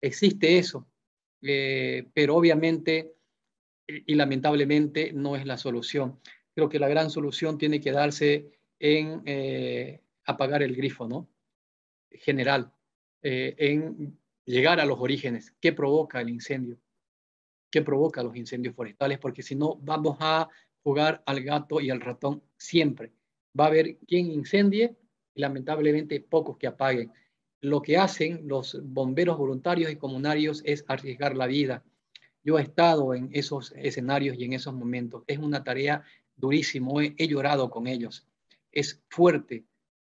Existe eso. Pero obviamente y lamentablemente no es la solución. Creo que la gran solución tiene que darse en apagar el grifo, ¿no?, general, en llegar a los orígenes. ¿Qué provoca el incendio? ¿Qué provoca los incendios forestales? Porque si no, vamos a jugar al gato y al ratón siempre. Va a haber quien incendie y lamentablemente pocos que apaguen. Lo que hacen los bomberos voluntarios y comunarios es arriesgar la vida. Yo he estado en esos escenarios y en esos momentos. Es una tarea durísima. He llorado con ellos. Es fuerte.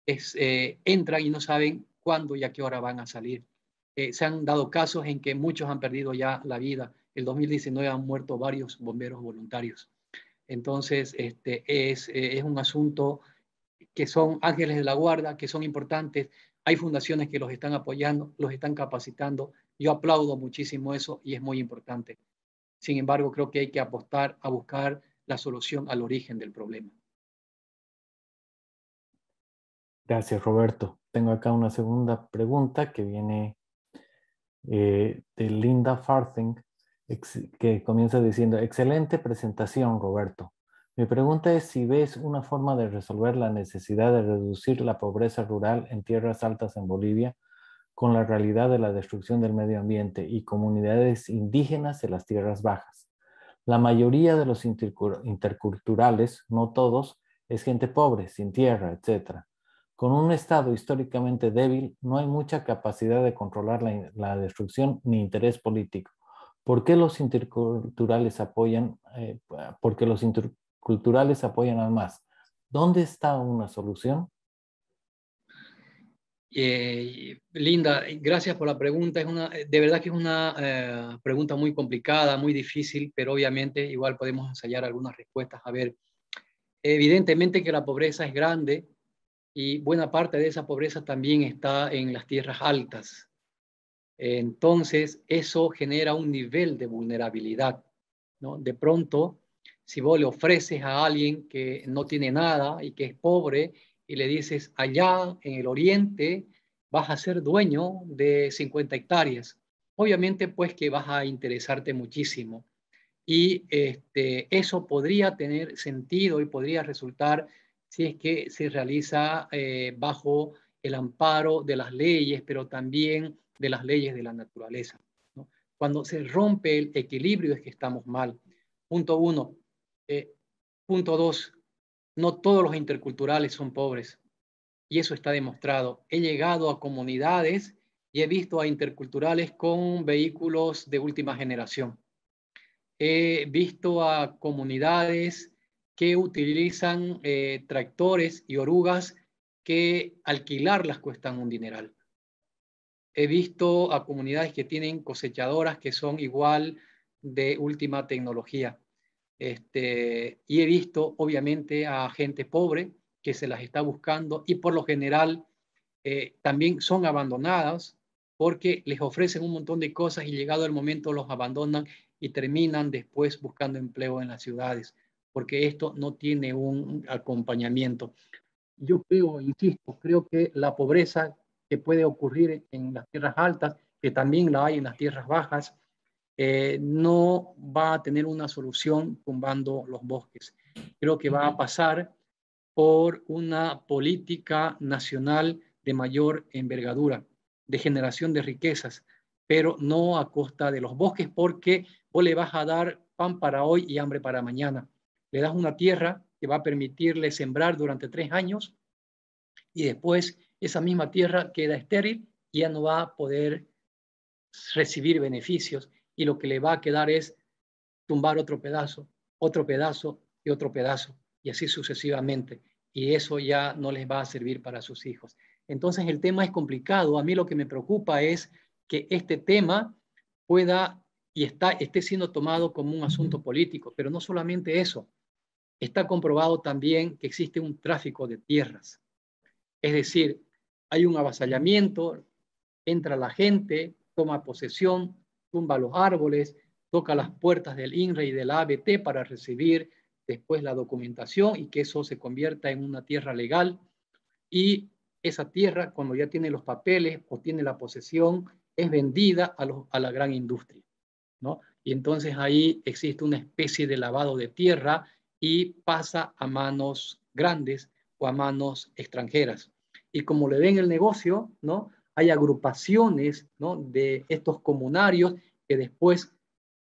Entran y no saben cuándo y a qué hora van a salir. Se han dado casos en que muchos han perdido ya la vida. El 2019 han muerto varios bomberos voluntarios. Entonces, es un asunto que son ángeles de la guarda, que son importantes. Hay fundaciones que los están apoyando, los están capacitando. Yo aplaudo muchísimo eso y es muy importante. Sin embargo, creo que hay que apostar a buscar la solución al origen del problema. Gracias, Roberto. tengo acá una segunda pregunta que viene de Linda Farthing, que comienza diciendo: excelente presentación, Roberto. Mi pregunta es si ves una forma de resolver la necesidad de reducir la pobreza rural en tierras altas en Bolivia con la realidad de la destrucción del medio ambiente y comunidades indígenas de las tierras bajas. La mayoría de los interculturales, no todos, es gente pobre, sin tierra, etc. Con un Estado históricamente débil, no hay mucha capacidad de controlar la destrucción ni interés político. ¿Por qué los interculturales apoyan? Culturales apoyan al más. ¿Dónde está una solución? Linda, gracias por la pregunta. De verdad que es una pregunta muy complicada, muy difícil, pero obviamente igual podemos ensayar algunas respuestas. A ver, evidentemente que la pobreza es grande y buena parte de esa pobreza también está en las tierras altas. Entonces, eso genera un nivel de vulnerabilidad, ¿no? De pronto, si vos le ofreces a alguien que no tiene nada y que es pobre y le dices, allá en el oriente vas a ser dueño de 50 hectáreas, obviamente pues que vas a interesarte muchísimo. Y eso podría tener sentido y podría resultar si es que se realiza bajo el amparo de las leyes, pero también de las leyes de la naturaleza, ¿no? Cuando se rompe el equilibrio es que estamos mal. Punto uno. Punto dos, no todos los interculturales son pobres y eso está demostrado. He llegado a comunidades y he visto a interculturales con vehículos de última generación. He visto a comunidades que utilizan tractores y orugas que alquilarlas cuestan un dineral. He visto a comunidades que tienen cosechadoras que son igual de última tecnología. Y he visto obviamente a gente pobre que se las está buscando y por lo general también son abandonadas porque les ofrecen un montón de cosas y llegado el momento los abandonan y terminan después buscando empleo en las ciudades porque esto no tiene un acompañamiento. Yo creo, insisto, creo que la pobreza que puede ocurrir en las tierras altas, que también la hay en las tierras bajas, no va a tener una solución tumbando los bosques. Creo que va a pasar por una política nacional de mayor envergadura, de generación de riquezas, pero no a costa de los bosques, porque vos le vas a dar pan para hoy y hambre para mañana. Le das una tierra que va a permitirle sembrar durante 3 años y después esa misma tierra queda estéril y ya no va a poder recibir beneficios. Y lo que le va a quedar es tumbar otro pedazo y otro pedazo, y así sucesivamente. Y eso ya no les va a servir para sus hijos. Entonces el tema es complicado. A mí lo que me preocupa es que este tema pueda y esté siendo tomado como un asunto político, pero no solamente eso. Está comprobado también que existe un tráfico de tierras. Es decir, hay un avasallamiento, entra la gente, toma posesión, tumba los árboles, toca las puertas del INRA y del ABT para recibir después la documentación y que eso se convierta en una tierra legal. Y esa tierra, cuando ya tiene los papeles o tiene la posesión, es vendida a la gran industria, ¿no? Y entonces ahí existe una especie de lavado de tierra y pasa a manos grandes o a manos extranjeras. Y como le ven el negocio, ¿no? Hay agrupaciones, ¿no? de estos comunarios que después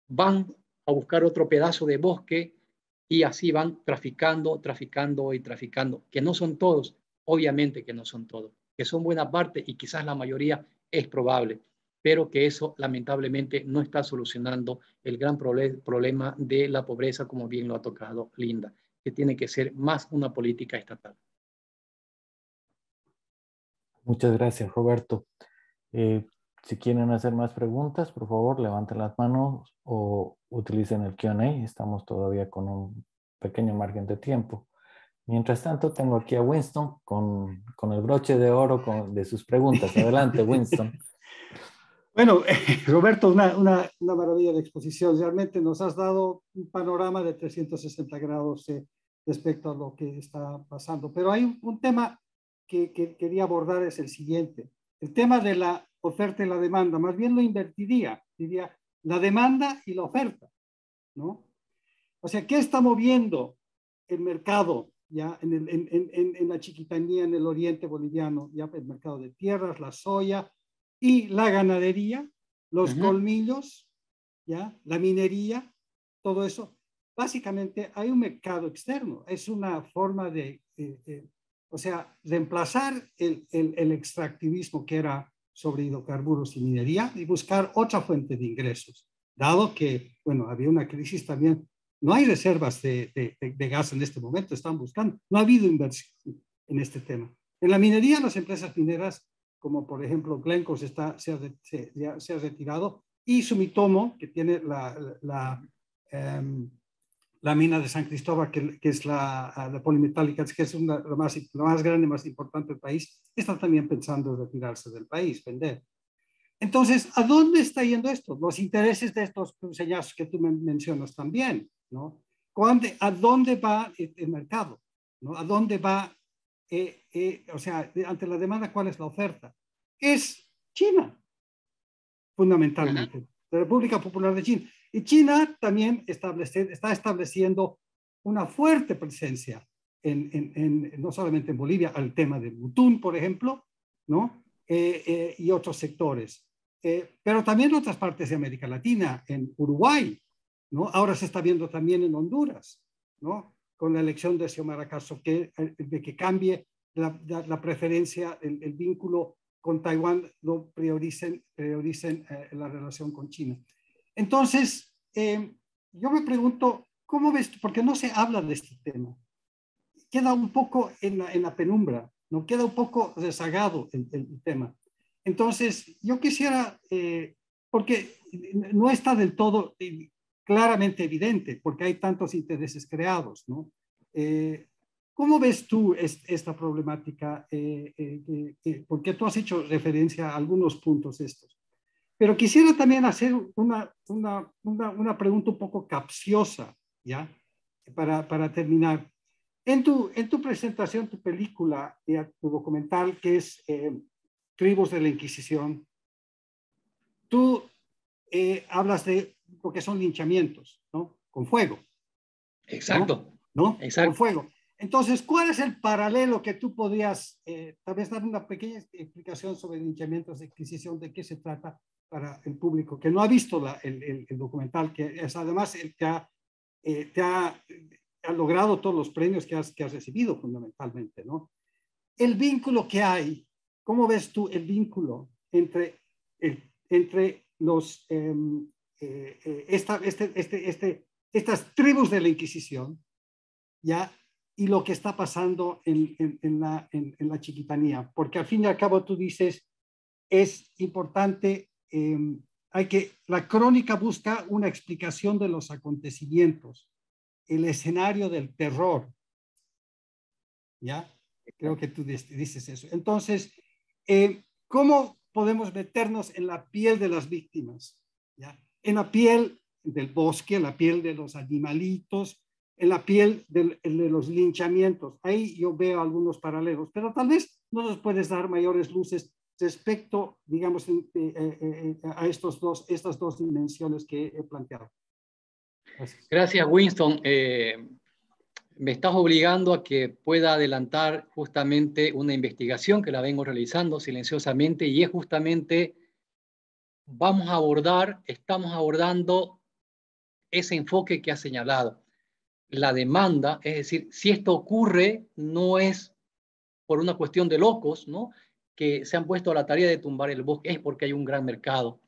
van a buscar otro pedazo de bosque y así van traficando, que no son todos, obviamente que no son todos, que son buena parte y quizás la mayoría es probable, pero que eso lamentablemente no está solucionando el gran problema de la pobreza, como bien lo ha tocado Linda, que tiene que ser más una política estatal. Muchas gracias, Roberto. Si quieren hacer más preguntas, por favor, levanten las manos o utilicen el Q&A. Estamos todavía con un pequeño margen de tiempo. Mientras tanto, tengo aquí a Winston con el broche de oro de sus preguntas. Adelante, Winston. Bueno, Roberto, una maravilla de exposición. Realmente nos has dado un panorama de 360 grados respecto a lo que está pasando. Pero hay un tema que quería abordar es el siguiente. El tema de la oferta y la demanda, más bien lo invertiría, diría la demanda y la oferta, ¿no? O sea, ¿qué está moviendo el mercado ya en la Chiquitanía, en el oriente boliviano? Ya el mercado de tierras, la soya y la ganadería, los colmillos, ya la minería, todo eso. Básicamente hay un mercado externo, es una forma de, o sea, reemplazar el extractivismo que era sobre hidrocarburos y minería y buscar otra fuente de ingresos, dado que, bueno, había una crisis también, no hay reservas de gas en este momento, están buscando, no ha habido inversión en este tema. En la minería, las empresas mineras, como por ejemplo Glencore se ha retirado, y Sumitomo, que tiene la mina de San Cristóbal, que es la polimetálica, que es la más grande, más importante del país, está también pensando en retirarse del país, vender. Entonces, ¿a dónde está yendo esto? Los intereses de estos señores que tú mencionas también, ¿no? ¿A dónde va el mercado? ¿No? ¿A dónde va, o sea, ante la demanda, cuál es la oferta? Es China, fundamentalmente, la República Popular de China. Y China también está estableciendo una fuerte presencia, no solamente en Bolivia, al tema del butún, por ejemplo, ¿no? Y otros sectores, pero también en otras partes de América Latina, en Uruguay, ¿no? Ahora se está viendo también en Honduras, ¿no? Con la elección de Xiomara Castro, de que cambie la preferencia, el vínculo con Taiwán, lo prioricen la relación con China. Entonces, yo me pregunto, ¿cómo ves? Porque no se habla de este tema. Queda un poco en la penumbra, ¿no? Queda un poco rezagado el tema. Entonces, yo quisiera, porque no está del todo claramente evidente, porque hay tantos intereses creados, ¿no? ¿Cómo ves tú esta problemática? Porque tú has hecho referencia a algunos puntos estos. Pero quisiera también hacer una pregunta un poco capciosa, ¿ya? Para terminar. En tu presentación, tu película, ya, tu documental, que es Tribus de la Inquisición, tú hablas de lo que son linchamientos, ¿no? Con fuego. Exacto. ¿No? Exacto. Con fuego. Entonces, ¿cuál es el paralelo que tú podrías, tal vez dar una pequeña explicación sobre linchamientos de Inquisición, de qué se trata? Para el público que no ha visto el documental, que es además el que ha logrado todos los premios que has recibido fundamentalmente, ¿no? El vínculo que hay, ¿cómo ves tú el vínculo entre los, estas tribus de la Inquisición, ¿ya? Y lo que está pasando en la Chiquitanía? Porque al fin y al cabo tú dices, es importante... la crónica busca una explicación de los acontecimientos, el escenario del terror, ¿ya? Creo que tú dices eso. Entonces, ¿cómo podemos meternos en la piel de las víctimas, ¿ya? En la piel del bosque, en la piel de los animalitos, en la piel de los linchamientos? Ahí yo veo algunos paralelos, pero tal vez no nos puedes dar mayores luces respecto, digamos, a estas dos dimensiones que he planteado. Gracias, Winston. Me estás obligando a que pueda adelantar justamente una investigación que la vengo realizando silenciosamente, y es justamente, estamos abordando ese enfoque que has señalado. La demanda, es decir, si esto ocurre, no es por una cuestión de locos, ¿no?, que se han puesto a la tarea de tumbar el bosque, es porque hay un gran mercado.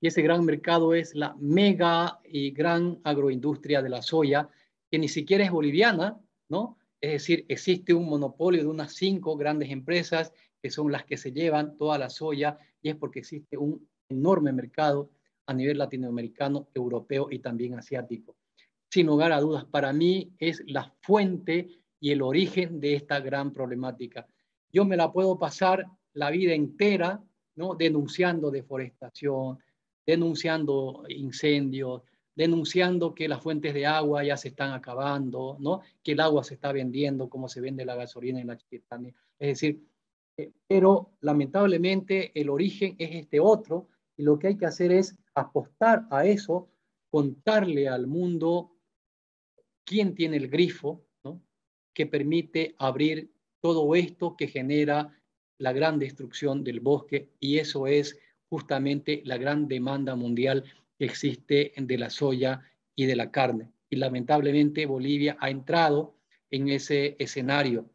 Y ese gran mercado es la mega y gran agroindustria de la soya, que ni siquiera es boliviana, ¿no? Es decir, existe un monopolio de unas 5 grandes empresas que son las que se llevan toda la soya, y es porque existe un enorme mercado a nivel latinoamericano, europeo y también asiático. Sin lugar a dudas, para mí es la fuente y el origen de esta gran problemática. Yo me la puedo pasar la vida entera, ¿no?, denunciando deforestación, denunciando incendios, denunciando que las fuentes de agua ya se están acabando, ¿no?, que el agua se está vendiendo como se vende la gasolina en la Chiquitanía. Es decir, Pero lamentablemente el origen es este otro, y lo que hay que hacer es apostar a eso, contarle al mundo quién tiene el grifo, ¿no?, que permite abrir todo esto que genera la gran destrucción del bosque, y eso es justamente la gran demanda mundial que existe de la soya y de la carne. Y lamentablemente Bolivia ha entrado en ese escenario.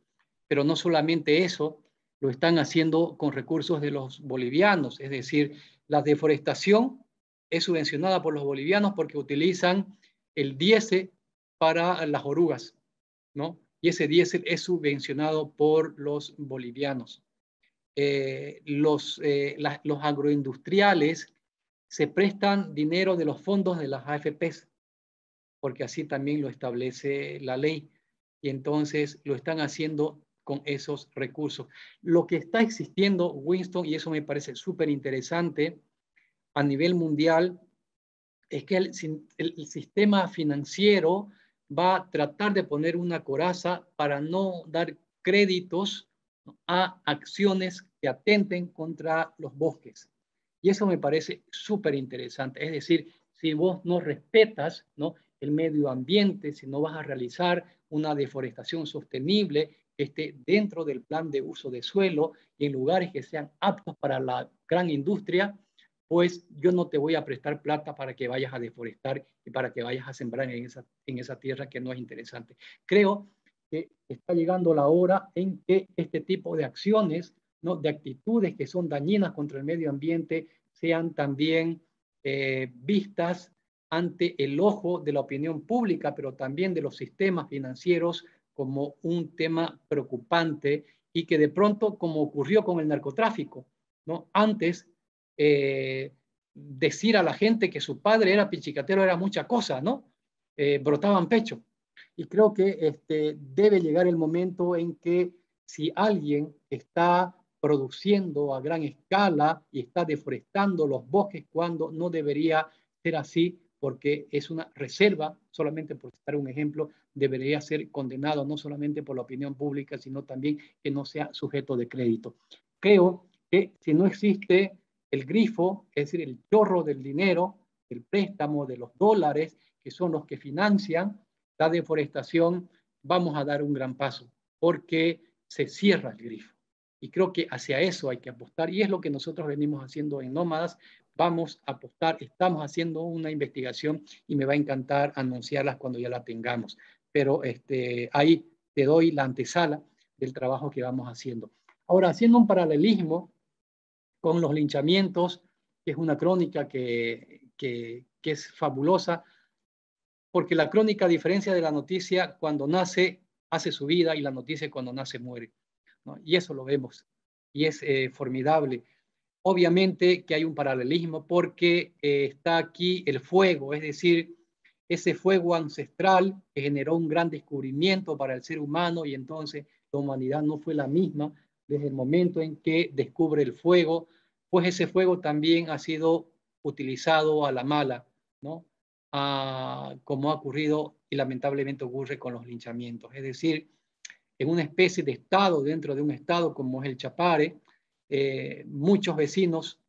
Pero no solamente eso, lo están haciendo con recursos de los bolivianos, es decir, la deforestación es subvencionada por los bolivianos porque utilizan el diésel para las orugas, ¿no? Y ese diésel es subvencionado por los bolivianos. Los agroindustriales se prestan dinero de los fondos de las AFPs, porque así también lo establece la ley, y entonces lo están haciendo con esos recursos. Lo que está existiendo, Winston, y eso me parece súper interesante a nivel mundial, es que el sistema financiero va a tratar de poner una coraza para no dar créditos a acciones que atenten contra los bosques. Y eso me parece súper interesante. Es decir, si vos no respetas, ¿no?, el medio ambiente, si no vas a realizar una deforestación sostenible, esté dentro del plan de uso de suelo y en lugares que sean aptos para la gran industria, pues yo no te voy a prestar plata para que vayas a deforestar y para que vayas a sembrar en esa tierra que no es interesante. Creo que está llegando la hora en que este tipo de acciones, ¿no?, de actitudes que son dañinas contra el medio ambiente, sean también vistas ante el ojo de la opinión pública, pero también de los sistemas financieros, como un tema preocupante, y que de pronto, como ocurrió con el narcotráfico, ¿no?, antes decir a la gente que su padre era pichicatero era mucha cosa, ¿no? Brotaban pecho. Y creo que debe llegar el momento en que, si alguien está produciendo a gran escala y está deforestando los bosques cuando no debería ser así, porque es una reserva, solamente por citar un ejemplo, debería ser condenado no solamente por la opinión pública, sino también que no sea sujeto de crédito. Creo que si no existe el grifo, es decir, el chorro del dinero, el préstamo de los dólares, que son los que financian la deforestación, vamos a dar un gran paso, porque se cierra el grifo. Y creo que hacia eso hay que apostar, y es lo que nosotros venimos haciendo en Nómadas. Vamos a apostar, estamos haciendo una investigación y me va a encantar anunciarlas cuando ya la tengamos. Pero ahí te doy la antesala del trabajo que vamos haciendo. Ahora, haciendo un paralelismo con los linchamientos, que es una crónica que es fabulosa, porque la crónica, a diferencia de la noticia, cuando nace, hace su vida, y la noticia cuando nace muere, ¿no? Y eso lo vemos, y es formidable. Obviamente que hay un paralelismo porque está aquí el fuego, es decir, ese fuego ancestral que generó un gran descubrimiento para el ser humano, y entonces la humanidad no fue la misma desde el momento en que descubre el fuego, pues ese fuego también ha sido utilizado a la mala, ¿no? Como ha ocurrido y lamentablemente ocurre con los linchamientos, es decir, en una especie de estado, dentro de un estado como es el Chapare, muchos vecinos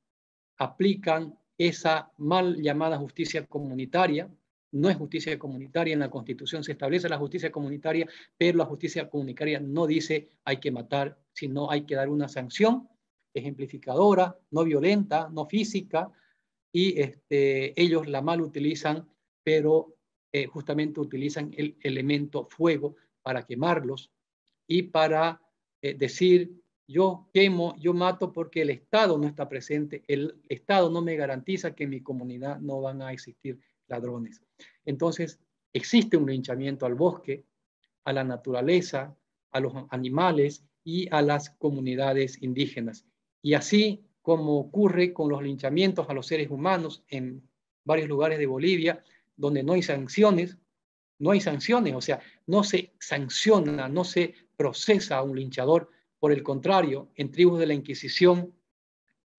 aplican esa mal llamada justicia comunitaria. No es justicia comunitaria, en la Constitución se establece la justicia comunitaria, pero la justicia comunitaria no dice hay que matar, sino hay que dar una sanción ejemplificadora, no violenta, no física, y ellos la mal utilizan, pero justamente utilizan el elemento fuego para quemarlos y para decir: yo quemo, yo mato, porque el Estado no está presente, el Estado no me garantiza que en mi comunidad no van a existir ladrones. Entonces, existe un linchamiento al bosque, a la naturaleza, a los animales y a las comunidades indígenas. Y así como ocurre con los linchamientos a los seres humanos en varios lugares de Bolivia, donde no hay sanciones, o sea, no se sanciona, no se procesa a un linchador. Por el contrario, en Tribus de la Inquisición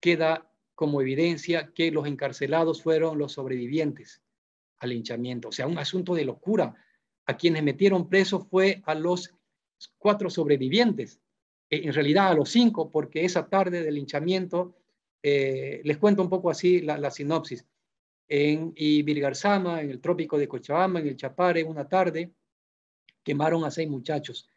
queda como evidencia que los encarcelados fueron los sobrevivientes al linchamiento. O sea, un asunto de locura. A quienes metieron presos fue a los 4 sobrevivientes. en realidad a los 5, porque esa tarde del linchamiento, les cuento un poco así la sinopsis. En Ibirgarzama, en el trópico de Cochabamba, en el Chapare, una tarde, quemaron a 6 muchachos.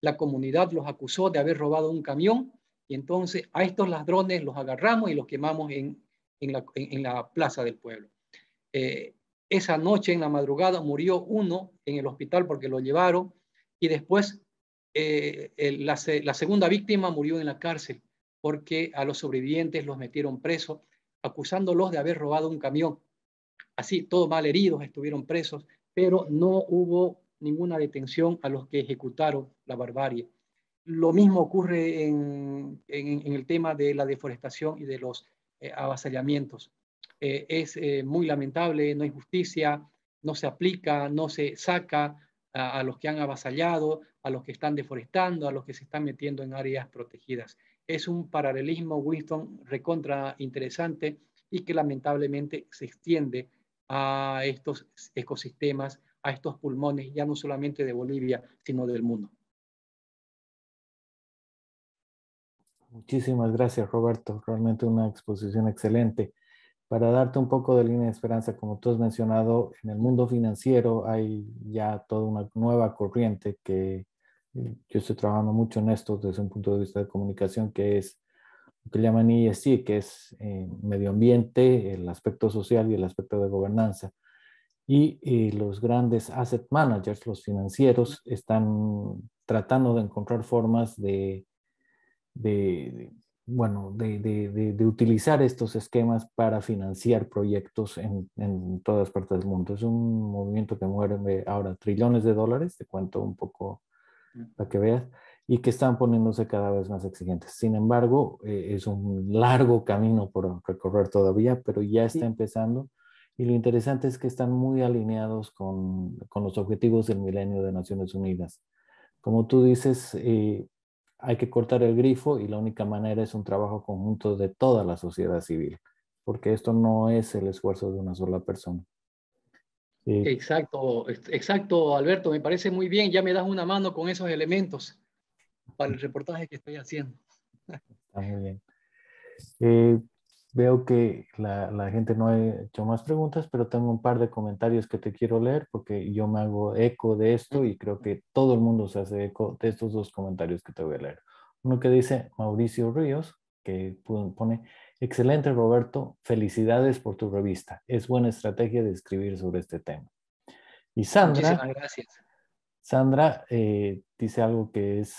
La comunidad los acusó de haber robado un camión, y entonces a estos ladrones los agarramos y los quemamos en la plaza del pueblo. Esa noche, en la madrugada, murió uno en el hospital porque lo llevaron, y después la segunda víctima murió en la cárcel porque a los sobrevivientes los metieron presos, acusándolos de haber robado un camión. Así, todos mal heridos estuvieron presos, pero no hubo ninguna detención a los que ejecutaron la barbarie. Lo mismo ocurre en el tema de la deforestación y de los avasallamientos. Es muy lamentable, no hay justicia, no se aplica, no se saca a los que han avasallado, a los que están deforestando, a los que se están metiendo en áreas protegidas. Es un paralelismo, Winston, recontra interesante y que lamentablemente se extiende a estos ecosistemas, a estos pulmones, ya no solamente de Bolivia, sino del mundo. Muchísimas gracias, Roberto. Realmente una exposición excelente. Para darte un poco de línea de esperanza, como tú has mencionado, en el mundo financiero hay ya toda una nueva corriente que yo estoy trabajando mucho en esto desde un punto de vista de comunicación, que es lo que llaman ESG, que es medio ambiente, el aspecto social y el aspecto de gobernanza. Y los grandes asset managers, los financieros, están tratando de encontrar formas de utilizar estos esquemas para financiar proyectos en todas partes del mundo. Es un movimiento que mueve ahora trillones de dólares, te cuento un poco para que veas, y que están poniéndose cada vez más exigentes. Sin embargo, es un largo camino por recorrer todavía, pero ya está empezando. Y lo interesante es que están muy alineados con los objetivos del milenio de Naciones Unidas. Como tú dices, hay que cortar el grifo, y la única manera es un trabajo conjunto de toda la sociedad civil, porque esto no es el esfuerzo de una sola persona. Sí. Exacto, Alberto, me parece muy bien. Ya me das una mano con esos elementos para el reportaje que estoy haciendo. Está muy bien. Veo que la gente no ha hecho más preguntas, pero tengo un par de comentarios que te quiero leer, porque yo me hago eco de esto y creo que todo el mundo se hace eco de estos dos comentarios que te voy a leer. Uno que dice Mauricio Ríos, que pone: excelente, Roberto, felicidades por tu revista. Es buena estrategia de escribir sobre este tema. Y Sandra, muchísimas gracias. Sandra dice algo que es,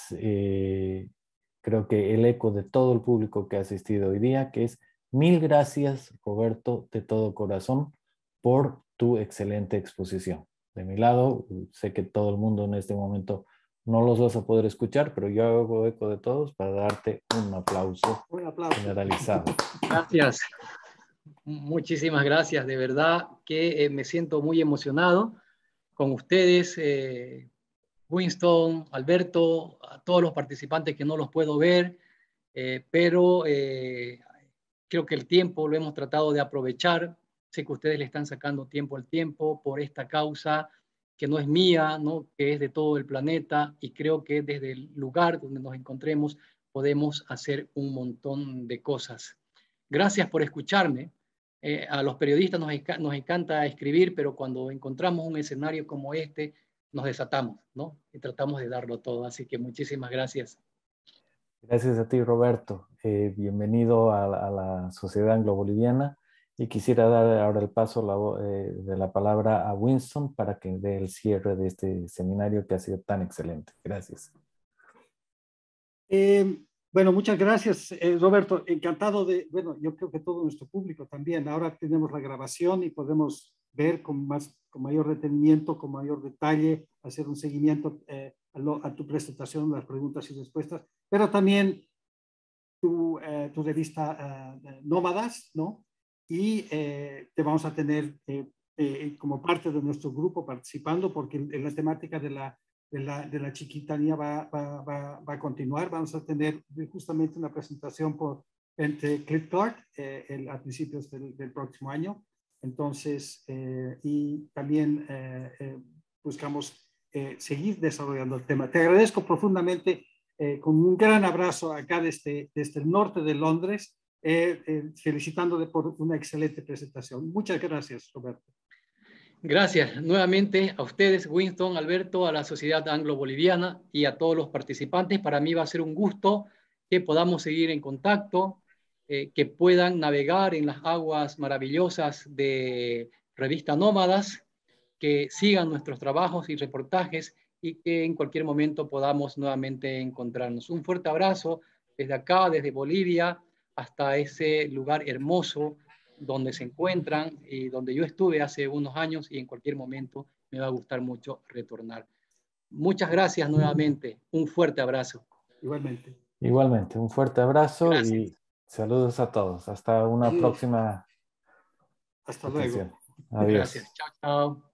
creo que el eco de todo el público que ha asistido hoy día, que es: mil gracias, Roberto, de todo corazón, por tu excelente exposición. De mi lado, sé que todo el mundo en este momento no los vas a poder escuchar, pero yo hago eco de todos para darte un aplauso, generalizado. Gracias. Muchísimas gracias. De verdad que me siento muy emocionado con ustedes, Winston, Alberto, a todos los participantes que no los puedo ver, pero... creo que el tiempo lo hemos tratado de aprovechar. Sé que ustedes le están sacando tiempo al tiempo por esta causa que no es mía, ¿no? Que es de todo el planeta, y creo que desde el lugar donde nos encontremos podemos hacer un montón de cosas. Gracias por escucharme. A los periodistas nos encanta escribir, pero cuando encontramos un escenario como este nos desatamos, ¿no? Y tratamos de darlo todo. Así que muchísimas gracias. Gracias a ti, Roberto. Bienvenido a la Sociedad Anglo-Boliviana, y quisiera dar ahora el paso de la palabra a Winston para que dé el cierre de este seminario que ha sido tan excelente. Gracias. Bueno, muchas gracias, Roberto. Encantado de, bueno, yo creo que todo nuestro público también. Ahora tenemos la grabación y podemos ver con mayor detenimiento, con mayor detalle, hacer un seguimiento a tu presentación, las preguntas y respuestas, pero también tu revista Nómadas, ¿no? Y te vamos a tener como parte de nuestro grupo participando, porque en la temática de la chiquitanía va a continuar. Vamos a tener justamente una presentación por Bente Klitgaard a principios del próximo año. Entonces, y también buscamos seguir desarrollando el tema. Te agradezco profundamente con un gran abrazo acá desde el norte de Londres, felicitándole por una excelente presentación. Muchas gracias, Roberto. Gracias nuevamente a ustedes, Winston, Alberto, a la Sociedad Anglo-Boliviana y a todos los participantes. Para mí va a ser un gusto que podamos seguir en contacto, que puedan navegar en las aguas maravillosas de Revista Nómadas, que sigan nuestros trabajos y reportajes y que en cualquier momento podamos nuevamente encontrarnos. Un fuerte abrazo desde acá, desde Bolivia, hasta ese lugar hermoso donde se encuentran y donde yo estuve hace unos años, y en cualquier momento me va a gustar mucho retornar. Muchas gracias nuevamente. Un fuerte abrazo. Igualmente. Igualmente, un fuerte abrazo. Gracias. Y saludos a todos. Hasta una próxima. Hasta luego. Adiós. Gracias. Chao, chao.